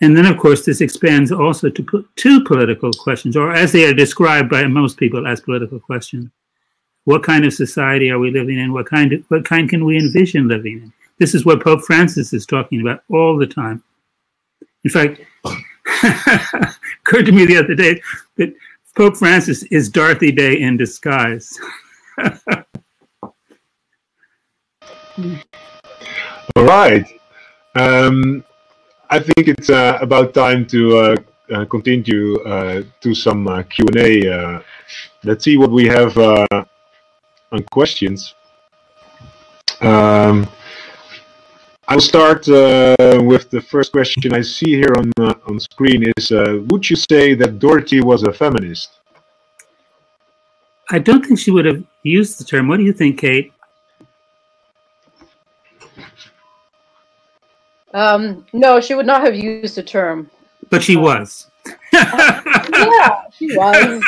And then, of course, this expands also to political questions, or as they are described by most people as political questions. What kind of society are we living in? What kind can we envision living in? This is what Pope Francis is talking about all the time. In fact, it occurred to me the other day that Pope Francis is Dorothy Day in disguise. All right. I think it's about time to continue to some Q&A. Let's see what we have on questions. I'll start with the first question I see here on screen is, would you say that Dorothy was a feminist? I don't think she would have used the term. What do you think, Kate? No, she would not have used the term. But she was. Yeah, she was.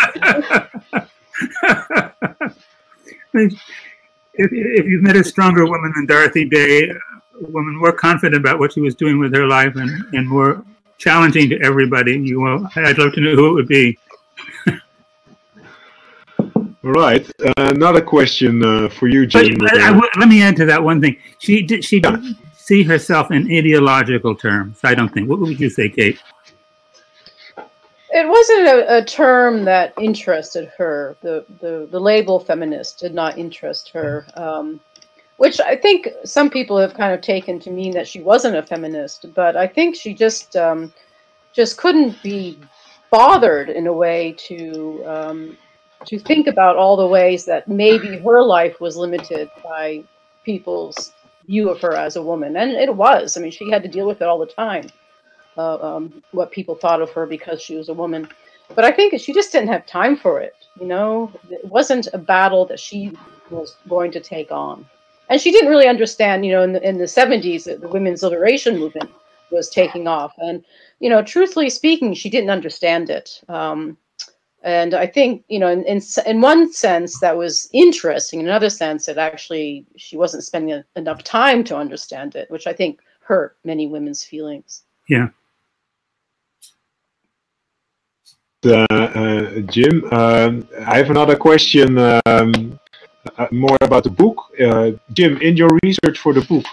If you've met a stronger woman than Dorothy Day, a woman more confident about what she was doing with her life and more challenging to everybody, you will, I'd love to know who it would be. All right. Another question for you, Jim. Let me add to that one thing. She didn't see herself in ideological terms, I don't think. What would you say, Kate? It wasn't a term that interested her. The label feminist did not interest her, which I think some people have kind of taken to mean that she wasn't a feminist, but I think she just couldn't be bothered in a way to think about all the ways that maybe her life was limited by people's view of her as a woman. And it was. I mean, she had to deal with it all the time. What people thought of her because she was a woman. But I think she just didn't have time for it, you know? It wasn't a battle that she was going to take on. And she didn't really understand, you know, in the 70s, the women's liberation movement was taking off. And, you know, truthfully speaking, she didn't understand it. And I think, you know, in one sense, that was interesting. In another sense, it actually, she wasn't spending enough time to understand it, which I think hurt many women's feelings. Yeah. Jim, I have another question more about the book. Jim, in your research for the book,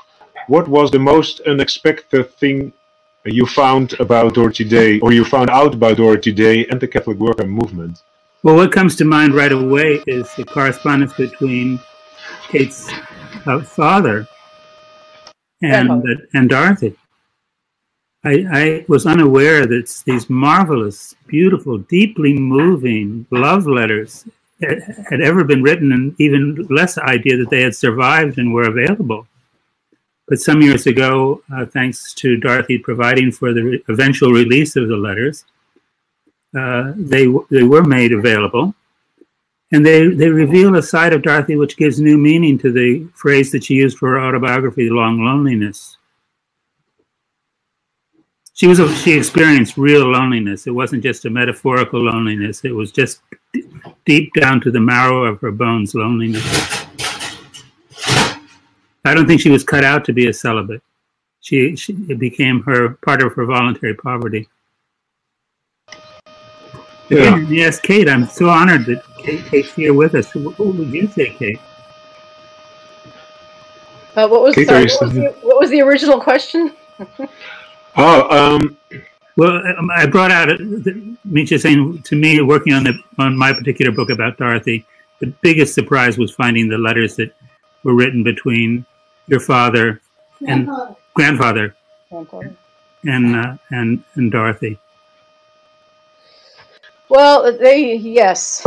what was the most unexpected thing you found about Dorothy Day, or you found out about Dorothy Day and the Catholic Worker movement? Well, what comes to mind right away is the correspondence between Kate's father and Dorothy. I was unaware that these marvelous, beautiful, deeply moving love letters had ever been written, and even less idea that they had survived and were available. But some years ago, thanks to Dorothy providing for the eventual release of the letters, they were made available. And they reveal a side of Dorothy which gives new meaning to the phrase that she used for her autobiography, Long Loneliness. She experienced real loneliness. It wasn't just a metaphorical loneliness. It was just deep down to the marrow of her bones loneliness. I don't think she was cut out to be a celibate. It became part of her voluntary poverty. Yeah. Again, yes, Kate, I'm so honored that Kate's here with us. What would you say, Kate? What was the original question? Oh, well, I brought out Misha saying to me, working on my particular book about Dorothy, the biggest surprise was finding the letters that were written between your father and grandfather. and Dorothy. Well, yes,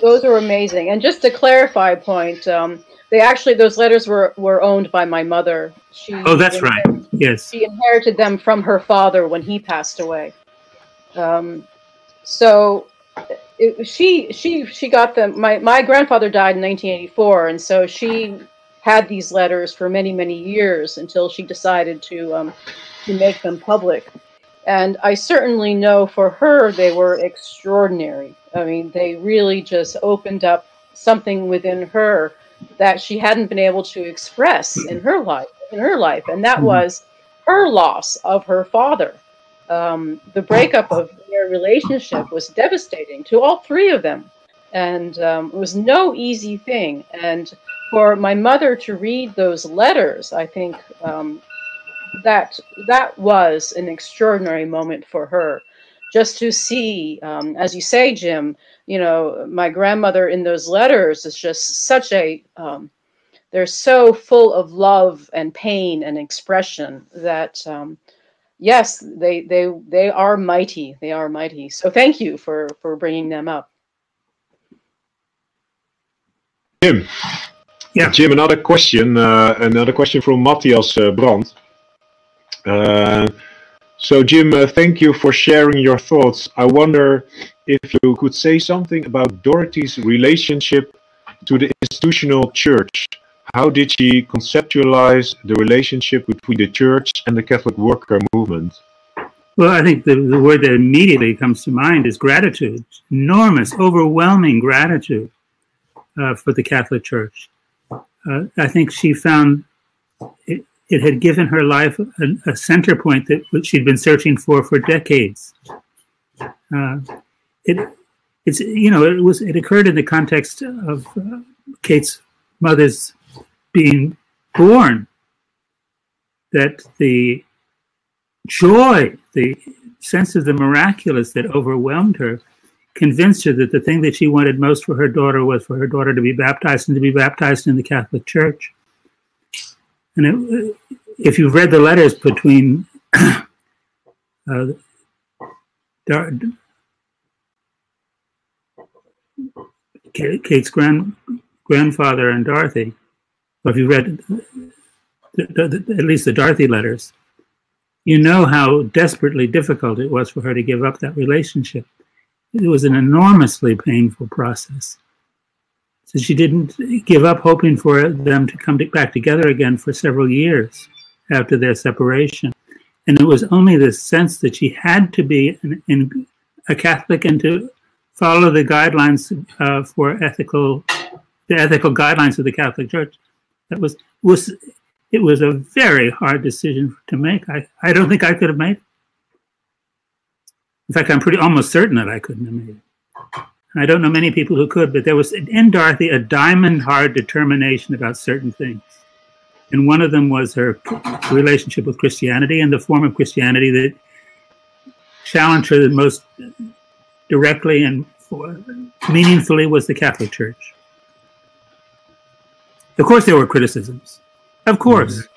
those were amazing. And just to clarify a point, those letters were owned by my mother. Oh, that's right. Yes. She inherited them from her father when he passed away. So she got them. My grandfather died in 1984, and so she had these letters for many years until she decided to make them public. And I certainly know for her they were extraordinary. I mean, they really just opened up something within her that she hadn't been able to express in her life, and that was her loss of her father. The breakup of their relationship was devastating to all three of them, and it was no easy thing. And for my mother to read those letters, I think that was an extraordinary moment for her. Just to see, as you say, Jim, you know, my grandmother in those letters is just such a, they're so full of love and pain and expression that, yes, they are mighty. They are mighty. So thank you for bringing them up. Jim. Yeah. Jim, another question from Matthias Brandt. So Jim, thank you for sharing your thoughts. I wonder if you could say something about Dorothy's relationship to the institutional church. How did she conceptualize the relationship between the church and the Catholic worker movement? Well, I think the word that immediately comes to mind is gratitude. Enormous, overwhelming gratitude for the Catholic Church. I think she found it had given her life a center point that she'd been searching for decades. It occurred in the context of Kate's mother's being born, that the joy, the sense of the miraculous that overwhelmed her, convinced her that the thing that she wanted most for her daughter was for her daughter to be baptized, and to be baptized in the Catholic Church. And if you've read the letters between Kate's grandfather and Dorothy, or if you read at least the Dorothy letters, you know how desperately difficult it was for her to give up that relationship. It was an enormously painful process. So she didn't give up hoping for them to come back together again for several years after their separation. And it was only this sense that she had to be a Catholic and to follow the guidelines the ethical guidelines of the Catholic Church. That was a very hard decision to make. I don't think I could have made it. In fact, I'm almost certain that I couldn't have made it. And I don't know many people who could, but there was in Dorothy a diamond-hard determination about certain things. And one of them was her relationship with Christianity and the form of Christianity that challenged her the most directly and meaningfully was the Catholic Church. Of course, there were criticisms. Of course.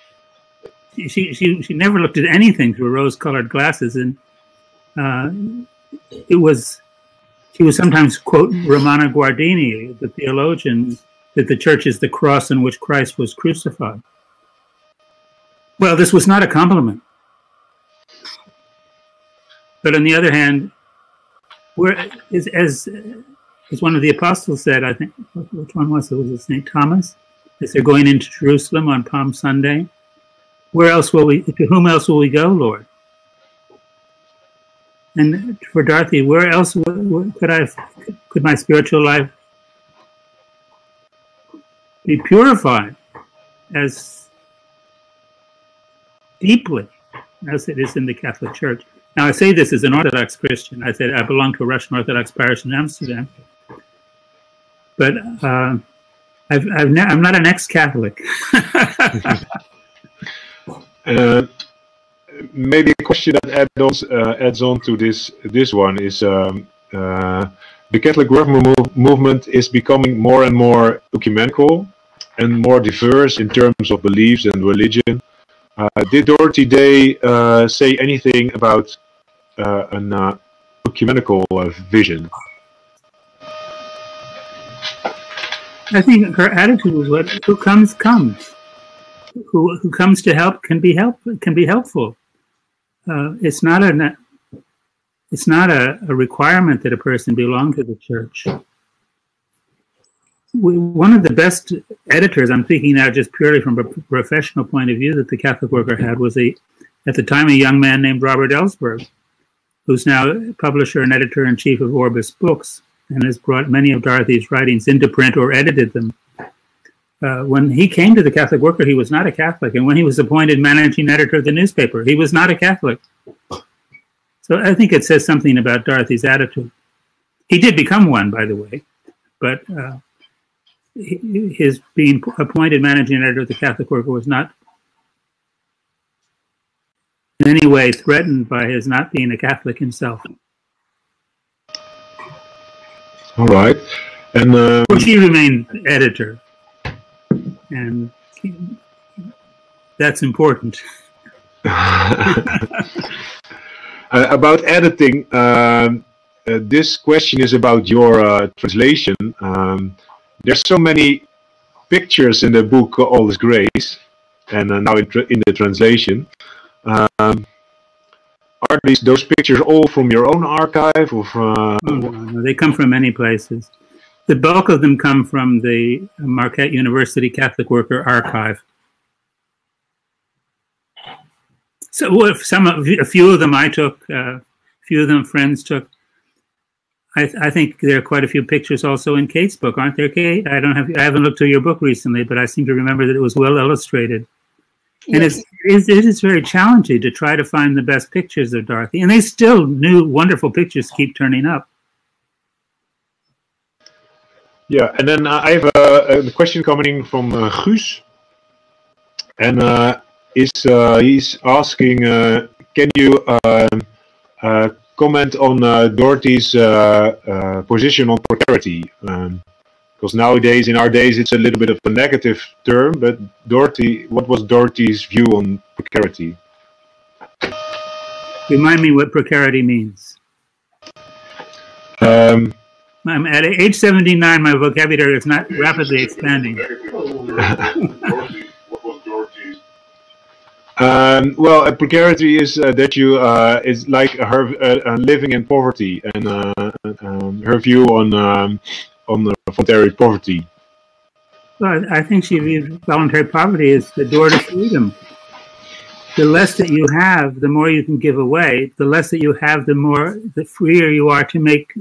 Mm-hmm. She never looked at anything through rose-colored glasses, and she was sometimes quoting Romano Guardini, the theologian, that the church is the cross on which Christ was crucified. Well, this was not a compliment. But on the other hand, as one of the apostles said, I think, which one was it? Was it St. Thomas? As they're going into Jerusalem on Palm Sunday, to whom else will we go, Lord? And for Dorothy, where else could my spiritual life be purified as deeply as it is in the Catholic Church? Now, I say this as an Orthodox Christian. I said I belong to a Russian Orthodox parish in Amsterdam, but I'm not an ex-Catholic. Maybe a question that adds on to this one is the Catholic worker movement is becoming more and more ecumenical and more diverse in terms of beliefs and religion. Did Dorothy Day say anything about an ecumenical vision? I think her attitude was what who comes comes. Who comes to help can be helpful. It's not a requirement that a person belong to the church. One of the best editors, I'm thinking now just purely from a professional point of view, that the Catholic Worker had was at the time a young man named Robert Ellsberg, who's now publisher and editor-in-chief of Orbis Books and has brought many of Dorothy's writings into print or edited them. When he came to the Catholic Worker, he was not a Catholic. And when he was appointed managing editor of the newspaper, he was not a Catholic. So I think it says something about Dorothy's attitude. He did become one, by the way. But his being appointed managing editor of the Catholic Worker was not in any way threatened by his not being a Catholic himself. All right. And, well, she remained editor. And that's important. About editing, this question is about your translation. There's so many pictures in the book All is Grace, and now in the translation. Are those pictures all from your own archive? Of, no, they come from many places. The bulk of them come from the Marquette University Catholic Worker Archive. So a few of them I took, a few of them friends took. I think there are quite a few pictures also in Kate's book, aren't there, Kate? I haven't looked through your book recently, but I seem to remember that it was well illustrated. And yes. It is very challenging to try to find the best pictures of Dorothy. And they still new, wonderful pictures keep turning up. Yeah, and then I have a question coming in from Guus. And he's asking, can you comment on Dorothy's position on precarity? Because nowadays, in our days, it's a little bit of a negative term, but Dorothy, what was Dorothy's view on precarity? Remind me what precarity means. I'm at age 79, my vocabulary is not rapidly expanding. Well, precarity is that you is like her living in poverty, and her view on voluntary poverty. Well, I think she views voluntary poverty as the door to freedom. The less that you have, the more you can give away. The less that you have, the more, the freer you are to make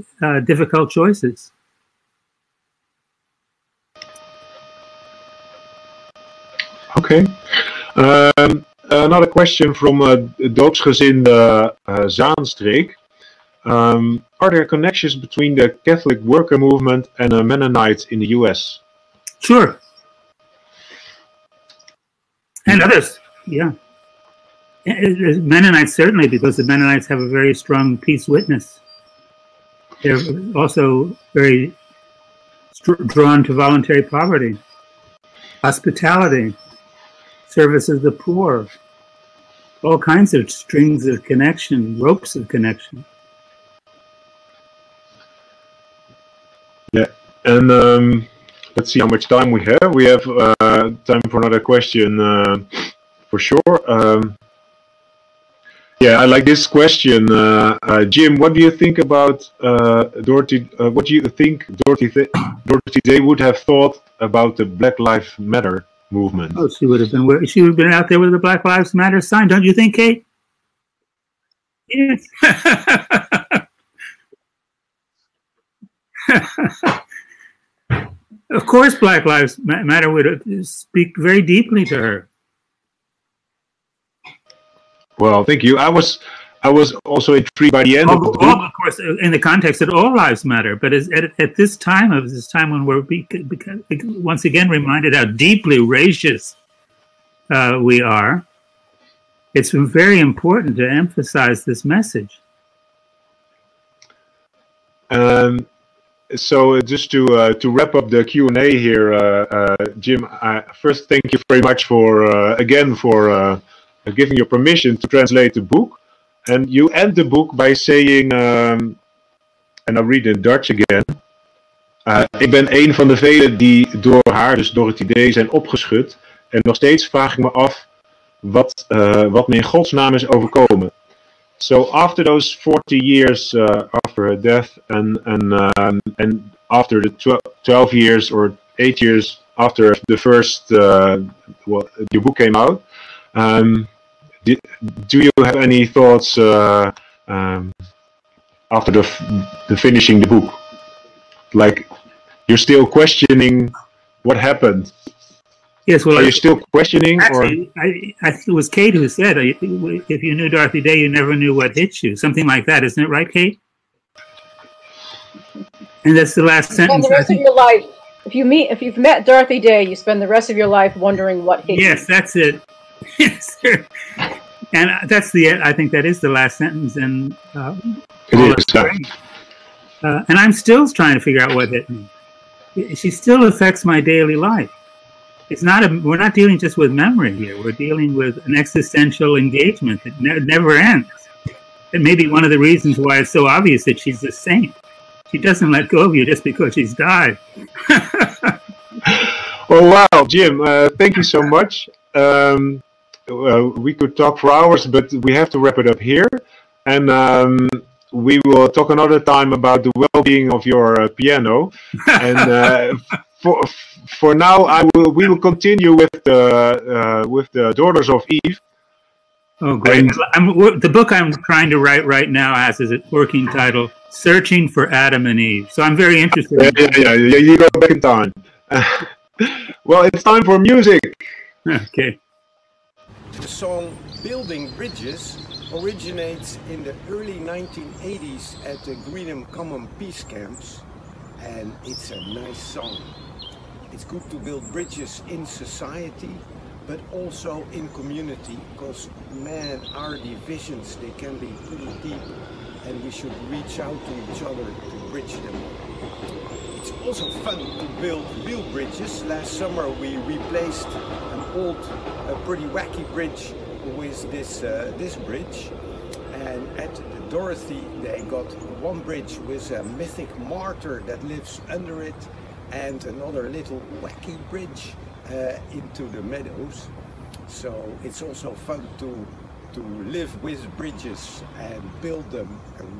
difficult choices. Okay. Another question from Doopsgezinde Zaanstreek. Are there connections between the Catholic worker movement and the Mennonites in the U.S.? Sure. And others, yeah. Mennonites certainly, because the Mennonites have a very strong peace witness. They're also very drawn to voluntary poverty, hospitality, service of the poor, all kinds of strings of connection, ropes of connection. Yeah, and let's see how much time we have. We have time for another question for sure. Yeah, I like this question, Jim. What do you think about Dorothy? What do you think Dorothy Day would have thought about the Black Lives Matter movement? Oh, she would have been out there with the Black Lives Matter sign, don't you think, Kate? Yes. Of course, Black Lives Matter would speak very deeply to her. Well, thank you. I was also intrigued by the end of the book. Of course, in the context that all lives matter, but at this time of when we're once again reminded how deeply racist we are, it's very important to emphasize this message. So just to wrap up the Q&A here, Jim, first thank you very much for again for giving your permission to translate the book. And you end the book by saying, en dan read in Dutch again, ik ben een van de velen die door haar, dus Dorothy Day, zijn opgeschud. En nog steeds vraag ik me af wat, wat me in godsnaam is overkomen. So after those 40 years after her death, and after the 12 years or 8 years after the first, well, your book came out, do you have any thoughts after the finishing the book? Like, you're still questioning what happened? Yes. Well, are you still questioning? Actually, or? It was Kate who said, if you knew Dorothy Day, you never knew what hit you. Something like that, isn't it right, Kate? And that's the last sentence. The rest of your life, if you've met Dorothy Day, you spend the rest of your life wondering what hit you. Yes, that's it. Yes, sir. And that's the. I think that is the last sentence, and and I'm still trying to figure out what hit me. She still affects my daily life. It's not a. We're not dealing just with memory here. We're dealing with an existential engagement that never ends. It may be one of the reasons why it's so obvious that she's a saint. She doesn't let go of you just because she's died. Well, wow, Jim. Thank you so much. We could talk for hours, but we have to wrap it up here. and we will talk another time about the well-being of your piano. And for now, we will continue with the Daughters of Eve. Oh, great! And the book I'm trying to write right now has as its working title "Searching for Adam and Eve." So I'm very interested. Yeah. You go back in time. Well, it's time for music. Okay. The song "Building Bridges" originates in the early 1980s at the Greenham Common peace camps, and it's a nice song. It's good to build bridges in society, but also in community, because man, our divisions, they can be pretty deep, and we should reach out to each other to bridge them. It's also fun to build real bridges. Last summer we replaced an old, pretty wacky bridge with this this bridge, and at the Dorothy they got one bridge with a mythic martyr that lives under it, and another little wacky bridge into the meadows. So it's also fun to live with bridges and build them,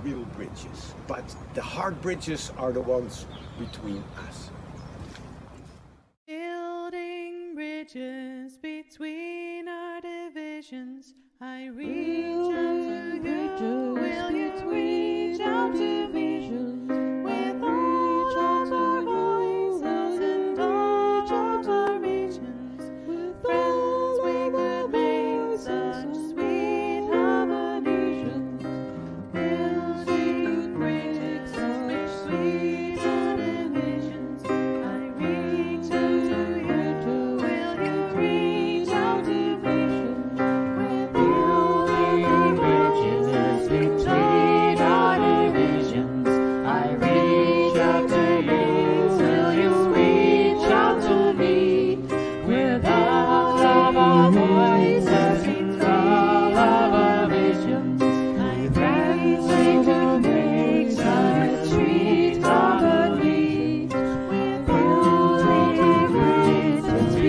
real bridges. But the hard bridges are the ones between us. Building bridges between our divisions, I reach out to you. Will you reach out to visions? With all our voices and all our regions, with friends we could make such sweet.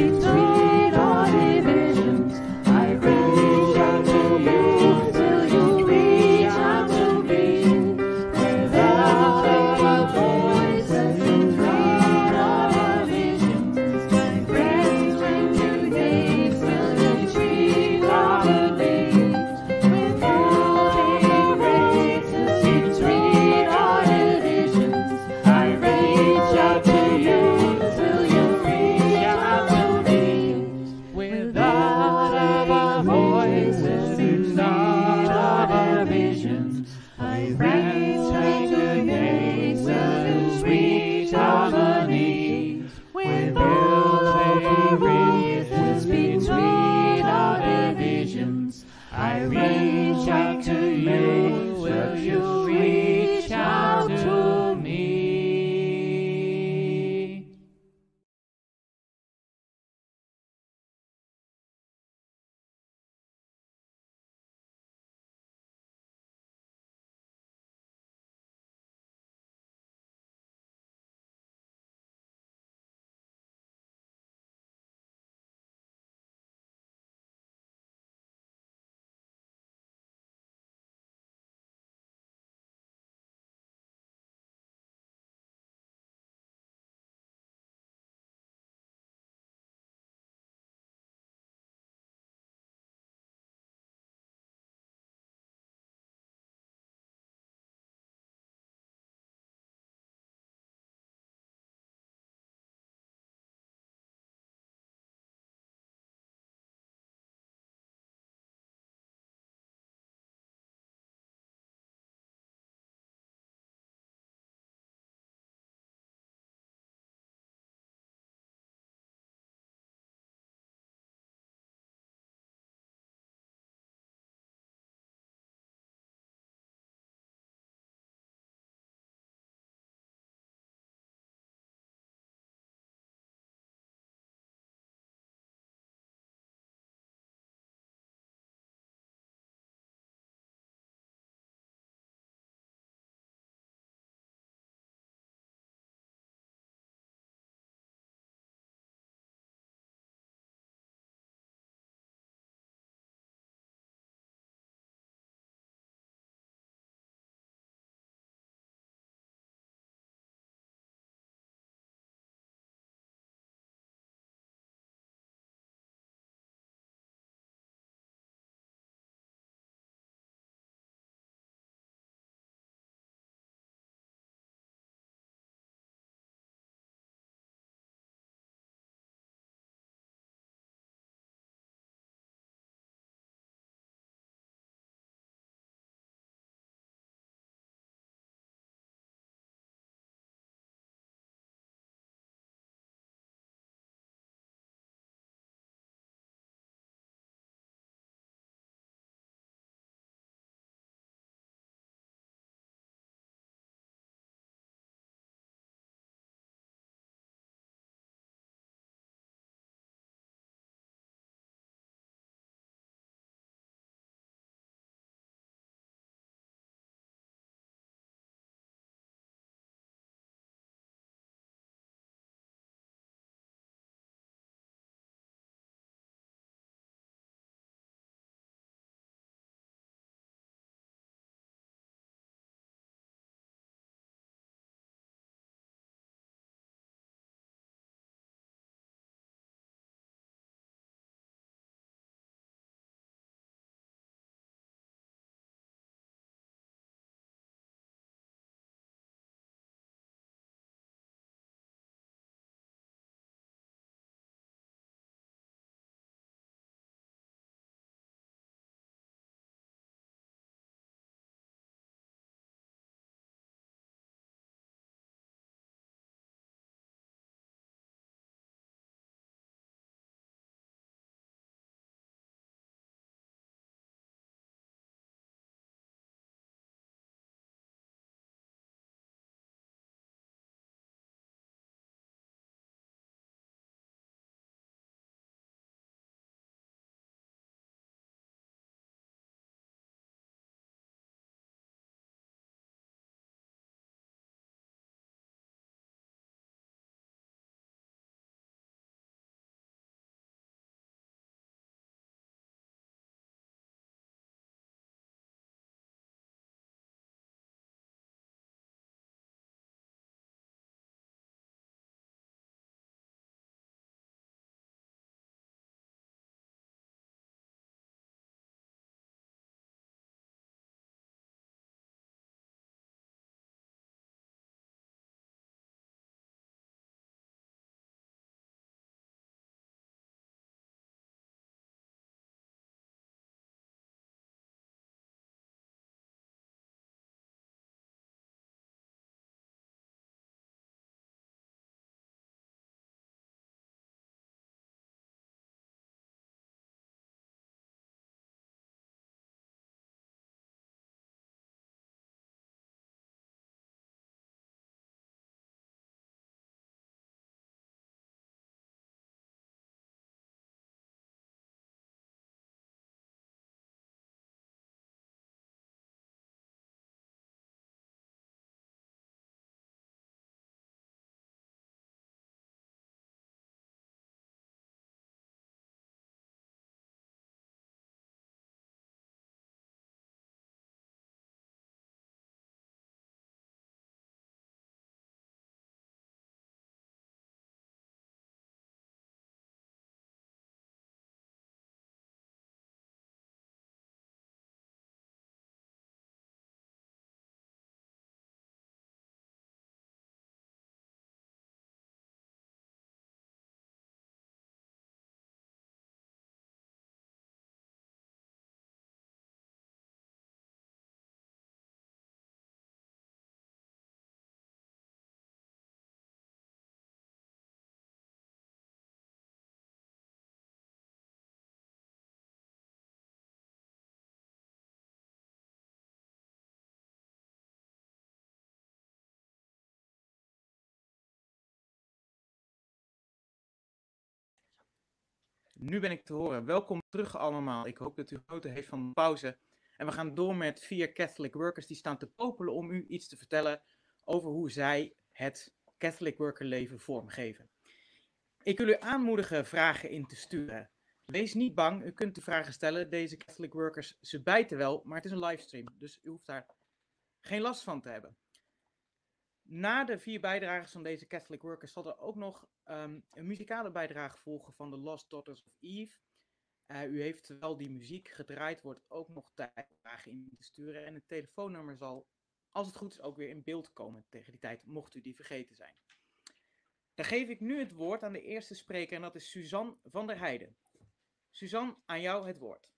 Nu ben ik te horen. Welkom terug allemaal. Ik hoop dat u genoten heeft van de pauze. En we gaan door met 4 Catholic Workers die staan te popelen om u iets te vertellen over hoe zij het Catholic Worker leven vormgeven. Ik wil u aanmoedigen vragen in te sturen. Wees niet bang, u kunt de vragen stellen. Deze Catholic Workers, ze bijten wel, maar het is een livestream. Dus u hoeft daar geen last van te hebben. Na de 4 bijdragers van deze Catholic Workers zal er ook nog een muzikale bijdrage volgen van de Lost Daughters of Eve. U heeft, terwijl die muziek gedraaid wordt, ook nog bijdragen in te sturen. En het telefoonnummer zal, als het goed is, ook weer in beeld komen tegen die tijd, mocht u die vergeten zijn. Dan geef ik nu het woord aan de eerste spreker en dat is Suzanne van der Heijden. Suzanne, aan jou het woord.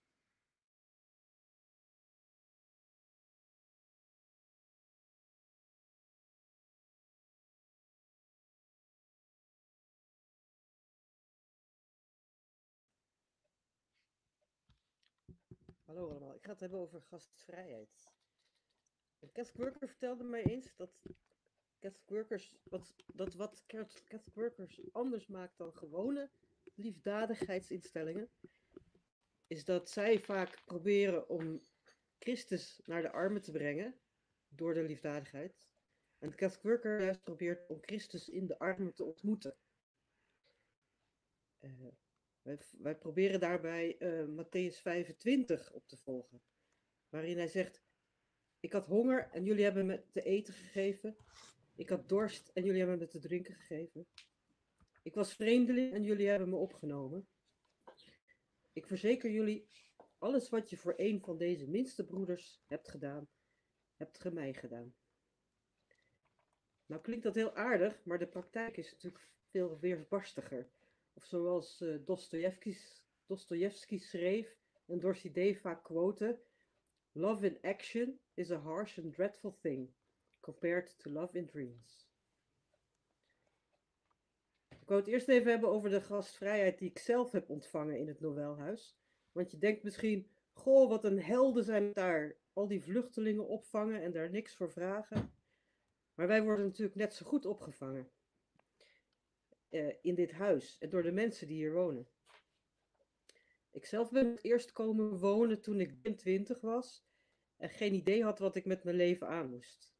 Hallo allemaal, ik ga het hebben over gastvrijheid. Een Catholic Worker vertelde mij eens dat wat Catholic Workers anders maakt dan gewone liefdadigheidsinstellingen, is dat zij vaak proberen om Christus naar de armen te brengen door de liefdadigheid. En de Catholic Worker juist probeert om Christus in de armen te ontmoeten. Wij proberen daarbij Mattheüs 25 op te volgen, waarin hij zegt: ik had honger en jullie hebben me te eten gegeven. Ik had dorst en jullie hebben me te drinken gegeven. Ik was vreemdeling en jullie hebben me opgenomen. Ik verzeker jullie, alles wat je voor een van deze minste broeders hebt gedaan, hebt ge mij gedaan. Nou klinkt dat heel aardig, maar de praktijk is natuurlijk veel weerbarstiger. Of zoals Dostoevsky schreef en Dorothy Day vaak quote: love in action is a harsh and dreadful thing compared to love in dreams. Ik wou het eerst even hebben over de gastvrijheid die ik zelf heb ontvangen in het Noëlhuis. Want je denkt misschien, goh, wat een helden zijn het daar. Al die vluchtelingen opvangen en daar niks voor vragen. Maar wij worden natuurlijk net zo goed opgevangen. In dit huis en door de mensen die hier wonen. Ik zelf ben het eerst komen wonen toen ik 20 was en geen idee had wat ik met mijn leven aan moest.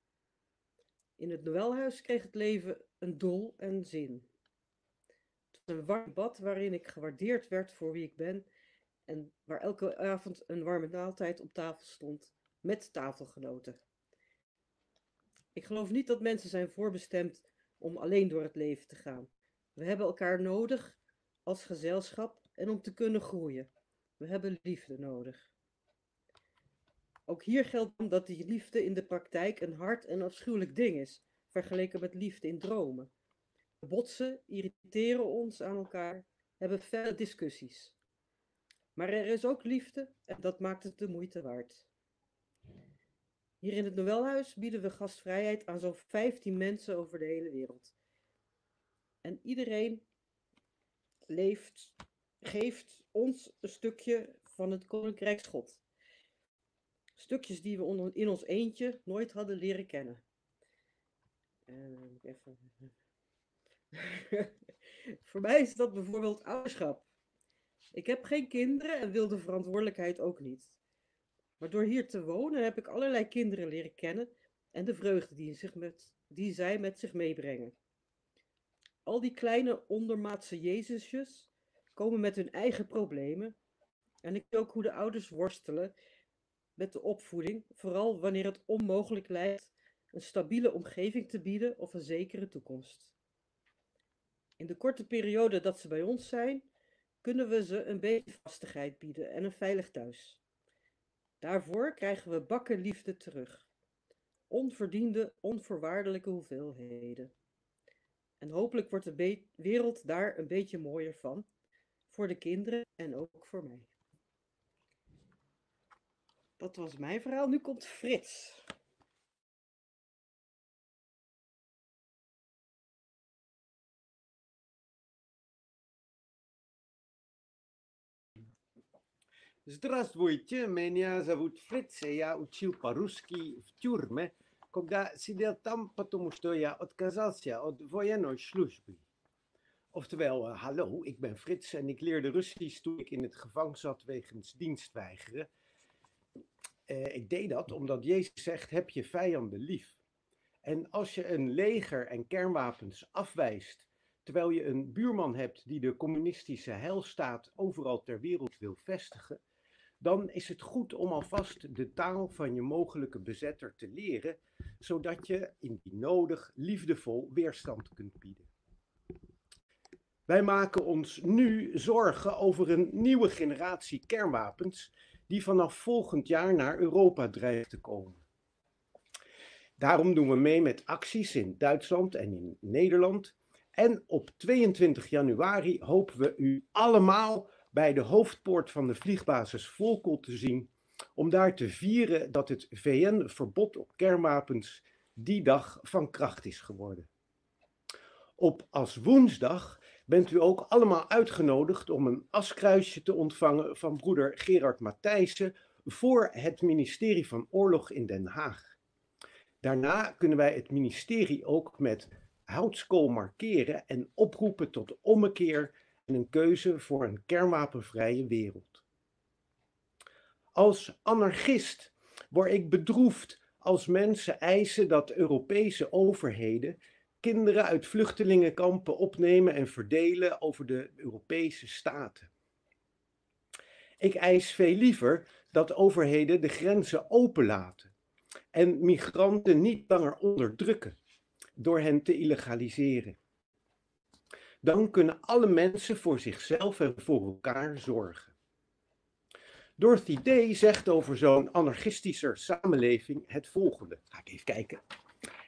In het Noëlhuis kreeg het leven een doel en zin. Het was een warm bad waarin ik gewaardeerd werd voor wie ik ben en waar elke avond een warme maaltijd op tafel stond met tafelgenoten. Ik geloof niet dat mensen zijn voorbestemd om alleen door het leven te gaan. We hebben elkaar nodig als gezelschap en om te kunnen groeien. We hebben liefde nodig. Ook hier geldt dat die liefde in de praktijk een hard en afschuwelijk ding is, vergeleken met liefde in dromen. We botsen, irriteren ons aan elkaar, hebben felle discussies. Maar er is ook liefde en dat maakt het de moeite waard. Hier in het Noëlhuis bieden we gastvrijheid aan zo'n 15 mensen over de hele wereld. En iedereen geeft ons een stukje van het Koninkrijk God. Stukjes die we in ons eentje nooit hadden leren kennen. Voor mij is dat bijvoorbeeld ouderschap. Ik heb geen kinderen en wil de verantwoordelijkheid ook niet. Maar door hier te wonen heb ik allerlei kinderen leren kennen en de vreugde die zij met zich meebrengen. Al die kleine ondermaatse Jezusjes komen met hun eigen problemen. En ik zie ook hoe de ouders worstelen met de opvoeding, vooral wanneer het onmogelijk lijkt een stabiele omgeving te bieden of een zekere toekomst. In de korte periode dat ze bij ons zijn, kunnen we ze een beetje vastigheid bieden en een veilig thuis. Daarvoor krijgen we bakken liefde terug. Onverdiende, onvoorwaardelijke hoeveelheden. En hopelijk wordt de wereld daar een beetje mooier van. Voor de kinderen en ook voor mij. Dat was mijn verhaal. Nu komt Frits. Здравствуйте, меня зовут Фриц, я учил по-русски в тюрьме, когда сидел там, потому что я отказался от военной службы. Oftewel, hallo, ik ben Frits en ik leerde Russisch toen ik in het gevangen zat wegens dienstweigeren. Ik deed dat omdat Jezus zegt, heb je vijanden lief. En als je een leger en kernwapens afwijst, terwijl je een buurman hebt die de communistische heilstaat overal ter wereld wil vestigen, dan is het goed om alvast de taal van je mogelijke bezetter te leren, zodat je indien nodig liefdevol weerstand kunt bieden. Wij maken ons nu zorgen over een nieuwe generatie kernwapens die vanaf volgend jaar naar Europa dreigt te komen. Daarom doen we mee met acties in Duitsland en in Nederland. En op 22 januari hopen we u allemaal bij de hoofdpoort van de vliegbasis Volkel te zien, om daar te vieren dat het VN-verbod op kernwapens die dag van kracht is geworden. Op als woensdag bent u ook allemaal uitgenodigd om een askruisje te ontvangen van broeder Gerard Matthijssen voor het ministerie van Oorlog in Den Haag. Daarna kunnen wij het ministerie ook met houtskool markeren en oproepen tot ommekeer en een keuze voor een kernwapenvrije wereld. Als anarchist word ik bedroefd als mensen eisen dat Europese overheden kinderen uit vluchtelingenkampen opnemen en verdelen over de Europese staten. Ik eis veel liever dat overheden de grenzen openlaten en migranten niet langer onderdrukken door hen te illegaliseren. Dan kunnen alle mensen voor zichzelf en voor elkaar zorgen. Dorothy Day zegt over zo'n anarchistische samenleving het volgende. Ga ik even kijken.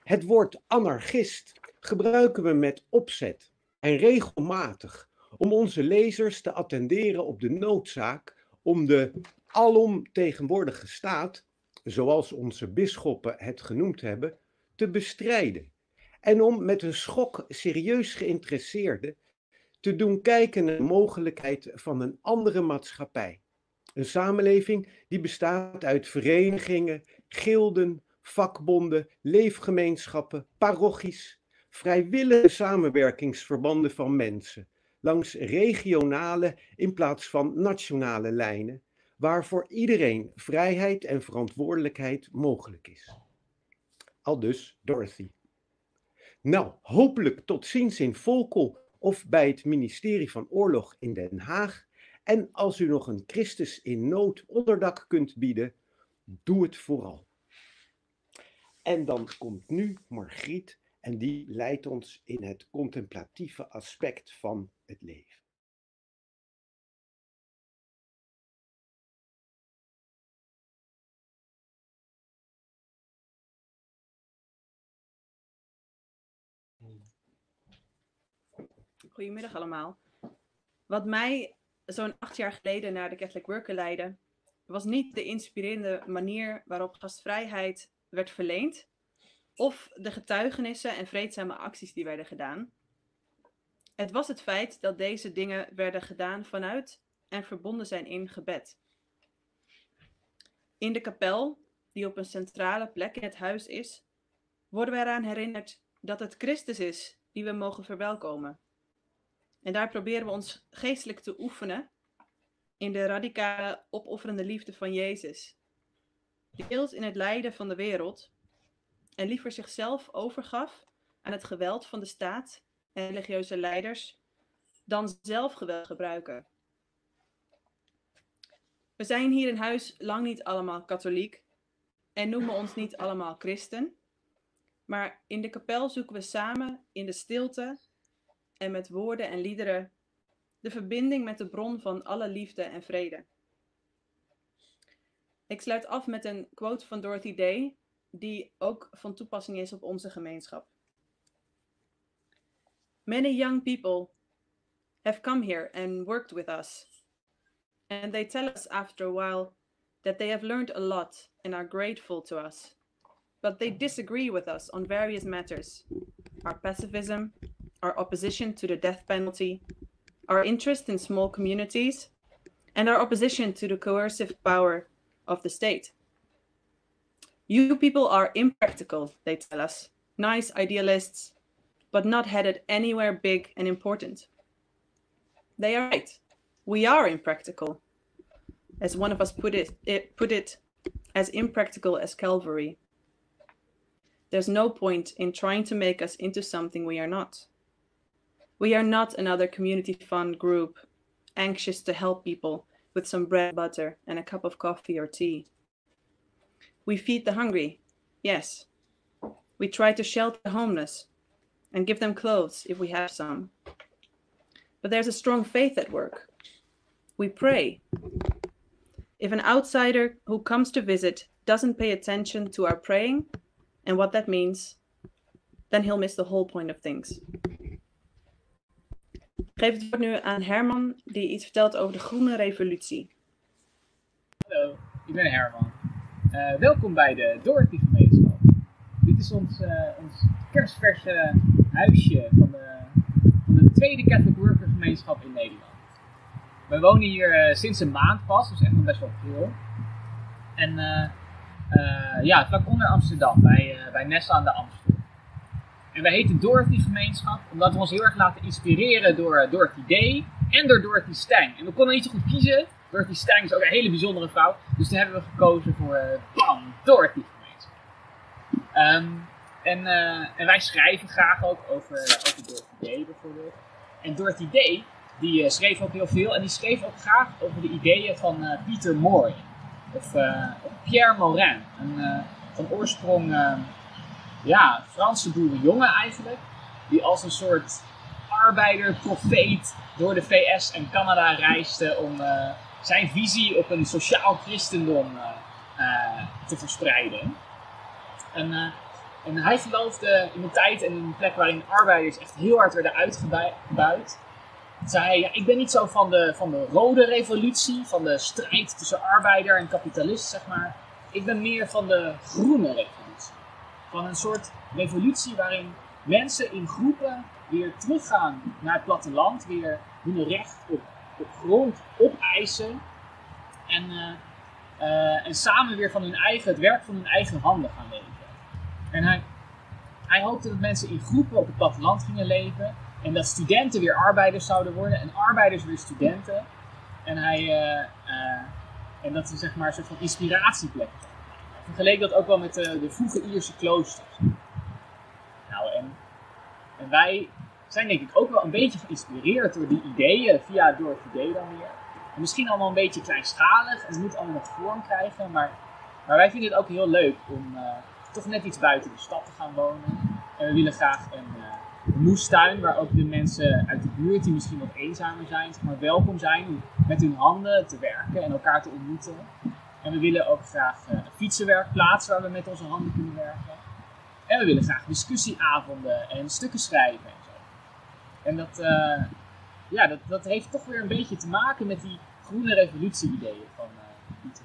Het woord anarchist gebruiken we met opzet en regelmatig om onze lezers te attenderen op de noodzaak om de alomtegenwoordige staat, zoals onze bisschoppen het genoemd hebben, te bestrijden. En om met een schok serieus geïnteresseerden te doen kijken naar de mogelijkheid van een andere maatschappij. Een samenleving die bestaat uit verenigingen, gilden, vakbonden, leefgemeenschappen, parochies, vrijwillige samenwerkingsverbanden van mensen, langs regionale in plaats van nationale lijnen, waar voor iedereen vrijheid en verantwoordelijkheid mogelijk is. Aldus Dorothy. Nou, hopelijk tot ziens in Volkel of bij het ministerie van Oorlog in Den Haag. En als u nog een Christus in nood onderdak kunt bieden, doe het vooral. En dan komt nu Margriet en die leidt ons in het contemplatieve aspect van het leven. Goedemiddag allemaal. Wat mij zo'n 8 jaar geleden naar de Catholic Worker leidde, was niet de inspirerende manier waarop gastvrijheid werd verleend, of de getuigenissen en vreedzame acties die werden gedaan. Het was het feit dat deze dingen werden gedaan vanuit en verbonden zijn in gebed. In de kapel, die op een centrale plek in het huis is, worden we eraan herinnerd dat het Christus is die we mogen verwelkomen. En daar proberen we ons geestelijk te oefenen in de radicale, opofferende liefde van Jezus. Deels in het lijden van de wereld en liever zichzelf overgaf aan het geweld van de staat en religieuze leiders dan zelf geweld gebruiken. We zijn hier in huis lang niet allemaal katholiek en noemen ons niet allemaal christen, maar in de kapel zoeken we samen in de stilte en met woorden en liederen de verbinding met de bron van alle liefde en vrede. Ik sluit af met een quote van Dorothy Day, die ook van toepassing is op onze gemeenschap. Many young people have come here and worked with us. And they tell us after a while that they have learned a lot and are grateful to us. But they disagree with us on various matters. Our pacifism, our opposition to the death penalty, our interest in small communities, and our opposition to the coercive power of the state. You people are impractical, they tell us, nice idealists, but not headed anywhere big and important. They are right. We are impractical. As one of us put it, as impractical as Calvary. There's no point in trying to make us into something we are not. We are not another community fund group, anxious to help people with some bread and butter and a cup of coffee or tea. We feed the hungry, yes. We try to shelter the homeless and give them clothes if we have some. But there's a strong faith at work. We pray. If an outsider who comes to visit doesn't pay attention to our praying and what that means, then he'll miss the whole point of things. Ik geef het woord nu aan Herman, die iets vertelt over de Groene Revolutie. Hallo, ik ben Herman. Welkom bij de Dorothy Gemeenschap. Dit is ons kerstverse huisje van de tweede Catholic Worker gemeenschap in Nederland. We wonen hier sinds een maand pas, dus echt nog best wel veel. En het vlak onder Amsterdam, bij Nessa aan de Amstel. En wij heten Dorothy Gemeenschap, omdat we ons heel erg laten inspireren door Dorothy Day en door Dorothy Stang. En we konden niet zo goed kiezen. Dorothy Stang is ook een hele bijzondere vrouw. Dus toen hebben we gekozen voor Dorothy Gemeenschap. En wij schrijven graag ook over Dorothy Day bijvoorbeeld. En Dorothy Day, die schreef ook heel veel. En die schreef ook graag over de ideeën van Peter Maurin. Of Pierre Maurin. Van oorsprong... Franse boerenjongen eigenlijk, die als een soort arbeider-profeet door de VS en Canada reisde om zijn visie op een sociaal christendom te verspreiden. En hij geloofde in een tijd en een plek waarin arbeiders echt heel hard werden uitgebuit. Zei hij, ik ben niet zo van de rode revolutie, van de strijd tussen arbeider en kapitalist, zeg maar. Ik ben meer van de groene revolutie. Van een soort revolutie waarin mensen in groepen weer teruggaan naar het platteland, weer hun recht op grond opeisen en samen weer van het werk van hun eigen handen gaan leven. En hij hoopte dat mensen in groepen op het platteland gingen leven en dat studenten weer arbeiders zouden worden en arbeiders weer studenten en en dat ze zeg maar een soort van inspiratieplek hadden. Vergeleek dat ook wel met de vroege Ierse kloosters. Nou, en wij zijn denk ik ook wel een beetje geïnspireerd door die ideeën via Dorothy Day dan weer. En misschien allemaal een beetje kleinschalig en het moet allemaal nog vorm krijgen, maar wij vinden het ook heel leuk om toch net iets buiten de stad te gaan wonen. En we willen graag een moestuin waar ook de mensen uit de buurt die misschien wat eenzamer zijn, maar welkom zijn om met hun handen te werken en elkaar te ontmoeten. En we willen ook graag een fietsenwerkplaats waar we met onze handen kunnen werken. En we willen graag discussieavonden en stukken schrijven en zo. En dat heeft toch weer een beetje te maken met die groene revolutie-ideeën van Pieter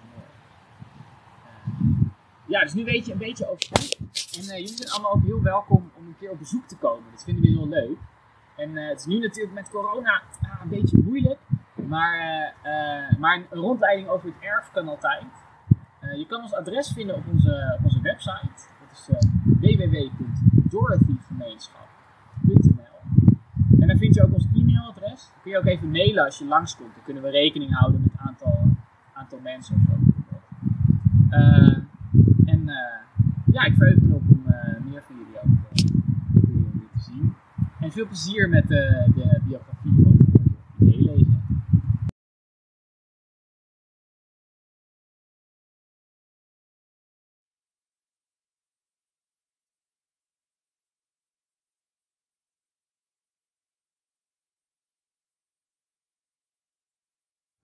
Moore. Dus nu weet je een beetje over het. En jullie zijn allemaal ook heel welkom om een keer op bezoek te komen. Dat vinden we heel leuk. En het is nu natuurlijk met corona een beetje moeilijk. Maar een rondleiding over het erf kan altijd. Je kan ons adres vinden op onze website. Dat is www.dorothygemeenschap.nl. En dan vind je ook ons e-mailadres. Dan kun je ook even mailen als je langskomt. Dan kunnen we rekening houden met het aantal mensen of zo. Ik verheug me op om meer van jullie ook te zien. En veel plezier met de biografie van Dorothy Day lezen.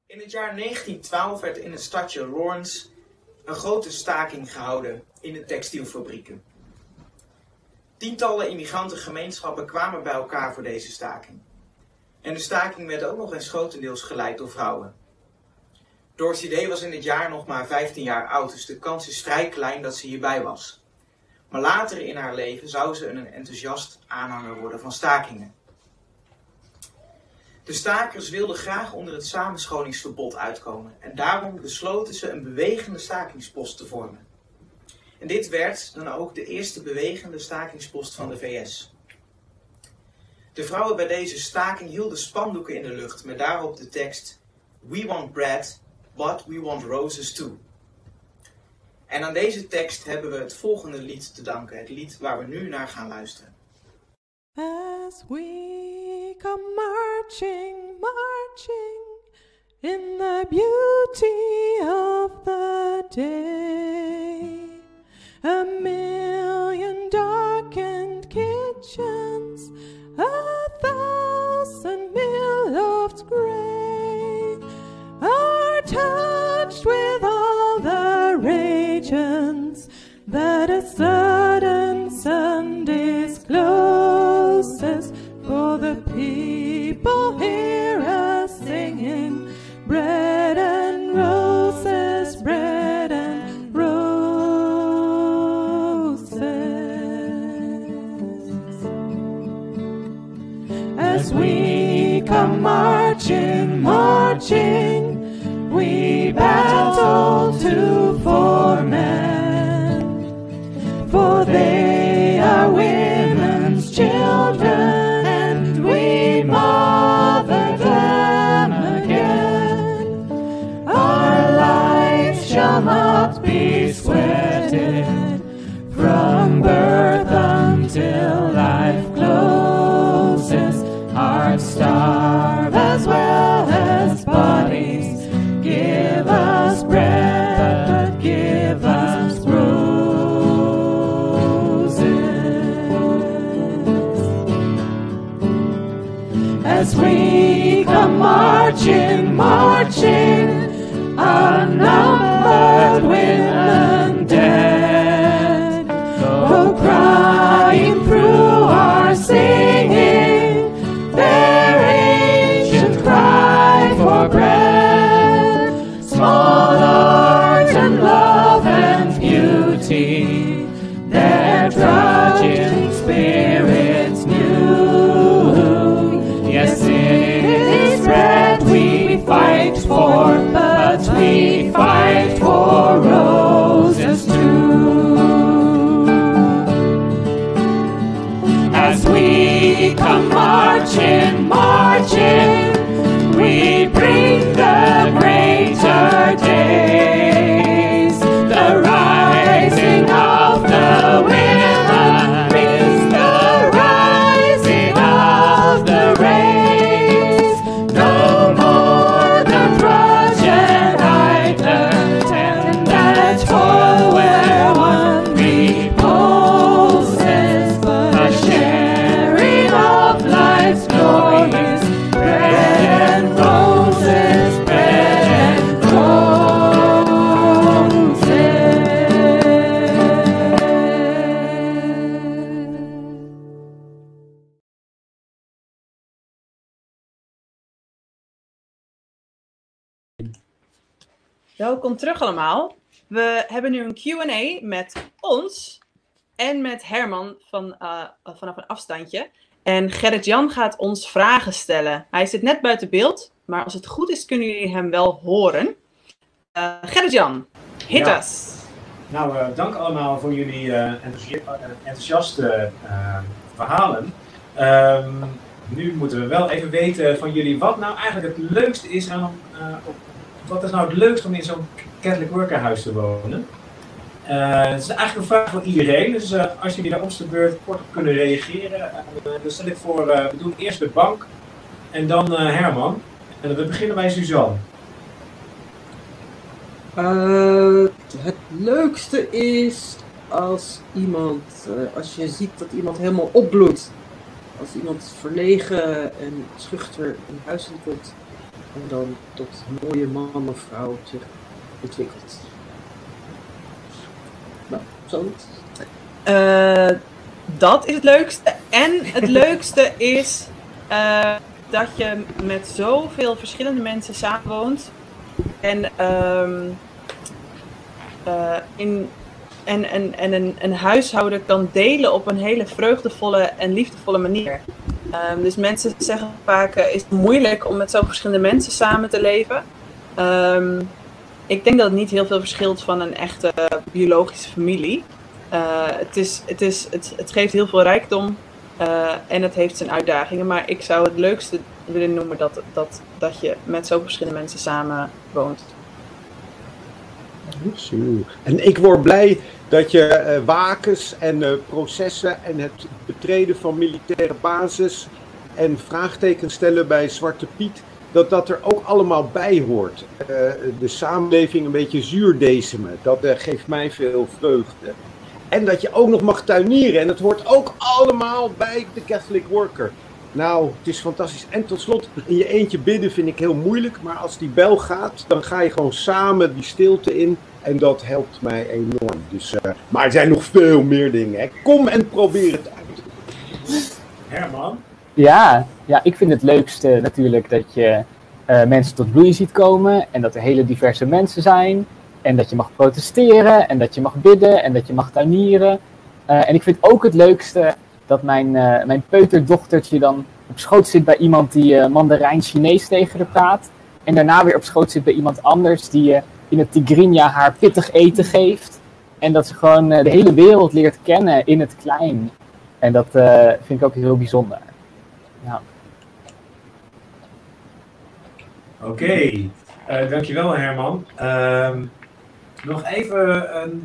In het jaar 1912 werd in het stadje Lawrence een grote staking gehouden in de textielfabrieken. Tientallen immigrantengemeenschappen kwamen bij elkaar voor deze staking. En de staking werd ook nog eens grotendeels geleid door vrouwen. Dorothy Day was in dit jaar nog maar 15 jaar oud, dus de kans is vrij klein dat ze hierbij was. Maar later in haar leven zou ze een enthousiast aanhanger worden van stakingen. De stakers wilden graag onder het samenscholingsverbod uitkomen en daarom besloten ze een bewegende stakingspost te vormen. En dit werd dan ook de eerste bewegende stakingspost van de VS. De vrouwen bij deze staking hielden spandoeken in de lucht met daarop de tekst "We want bread, but we want roses too." En aan deze tekst hebben we het volgende lied te danken, het lied waar we nu naar gaan luisteren. As we come marching, marching in the beauty of the day, a million darkened kitchens, a thousand mill-lofts gray are touched with all the radiance that a sudden sun discloses. For the people hear us singing, bread and roses, bread and roses. As we come marching, marching, we battle to for men, for they are women's children. Not be sweated from birth until life closes. Hearts starve as well as bodies. Give us bread, but give us roses. As we come marching, marching, unnumbered women dead, oh, crying through our singing their ancient cry for bread. Small art and love and beauty, their tragic spirits knew. Yes, it is bread we fight for, but we fight for roses too. As we come marching, marching, we bring the greater days. The rising of the women is the rising of the race. No more the project toil where one reposes, but a sharing of life's glories, bread and roses. Welkom terug allemaal. We hebben nu een Q&A met ons en met Herman vanaf een afstandje. En Gerrit-Jan gaat ons vragen stellen. Hij zit net buiten beeld, maar als het goed is kunnen jullie hem wel horen. Gerrit-Jan, hit us! Nou, dank allemaal voor jullie enthousiaste verhalen. Nu moeten we wel even weten van jullie wat nou eigenlijk het leukste is aan... Wat is nou het leukste om in zo'n Catholic Worker huis te wonen? Het is eigenlijk een vraag voor iedereen. Dus als jullie daar op de beurt kort op kunnen reageren. Dan stel ik voor, we doen eerst de bank en dan Herman. En we beginnen bij Suzanne. Het leukste is als iemand, als je ziet dat iemand helemaal opbloedt. Als iemand verlegen en schuchter in huis komt. En dan tot een mooie man of vrouw zich ontwikkelt. Nou, zo. Dat is het leukste. En het leukste is dat je met zoveel verschillende mensen samenwoont. En een huishouden kan delen op een hele vreugdevolle en liefdevolle manier. Dus mensen zeggen vaak, is het moeilijk om met zoveel verschillende mensen samen te leven. Ik denk dat het niet heel veel verschilt van een echte biologische familie. Het geeft heel veel rijkdom En het heeft zijn uitdagingen, maar ik zou het leukste willen noemen dat je met zoveel verschillende mensen samen woont. Zo. En ik word blij dat je wakens en processen en het betreden van militaire bases en vraagtekens stellen bij Zwarte Piet, dat er ook allemaal bij hoort. De samenleving een beetje zuurdesemen, dat geeft mij veel vreugde. En dat je ook nog mag tuinieren. En dat hoort ook allemaal bij de Catholic Worker. Nou, het is fantastisch. En tot slot, in je eentje bidden vind ik heel moeilijk. Maar als die bel gaat, dan ga je gewoon samen die stilte in. En dat helpt mij enorm. Dus, maar er zijn nog veel meer dingen. Hè. Kom en probeer het uit. Herman? Ja, ik vind het leukste natuurlijk dat je mensen tot bloei ziet komen. En dat er hele diverse mensen zijn. En dat je mag protesteren, en dat je mag bidden, en dat je mag tuinieren. En ik vind ook het leukste dat mijn peuterdochtertje dan op schoot zit bij iemand die Mandarijn-Chinees tegen haar praat. En daarna weer op schoot zit bij iemand anders die in het Tigrinya haar pittig eten geeft. En dat ze gewoon de hele wereld leert kennen in het klein. En dat vind ik ook heel bijzonder. Ja. Oké, dankjewel Herman. Nog even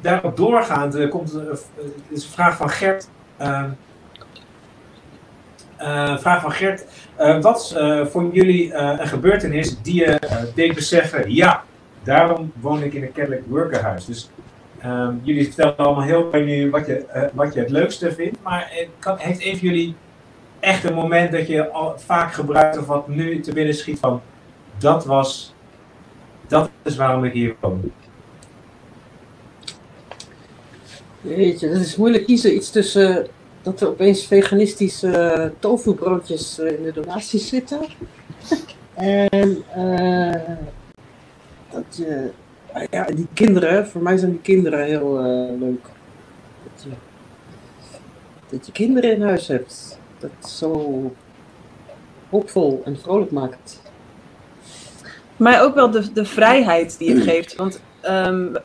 daarop doorgaand, is een vraag van Gert. Wat is voor jullie een gebeurtenis die je deed beseffen, ja, daarom woon ik in het Catholic Worker Huis. Dus jullie vertellen allemaal heel veel nu wat je het leukste vindt, maar heeft een van jullie echt een moment dat je al vaak gebruikt of wat nu te binnen schiet van, dat is waarom ik hier woon. Weet je, dat is moeilijk kiezen. Iets tussen dat er opeens veganistische tofubroodjes in de donaties zitten. En dat je, ja, die kinderen, voor mij zijn die kinderen heel leuk. Dat je kinderen in huis hebt. Dat zo hoopvol en vrolijk maakt. Maar ook wel de vrijheid die het geeft. Want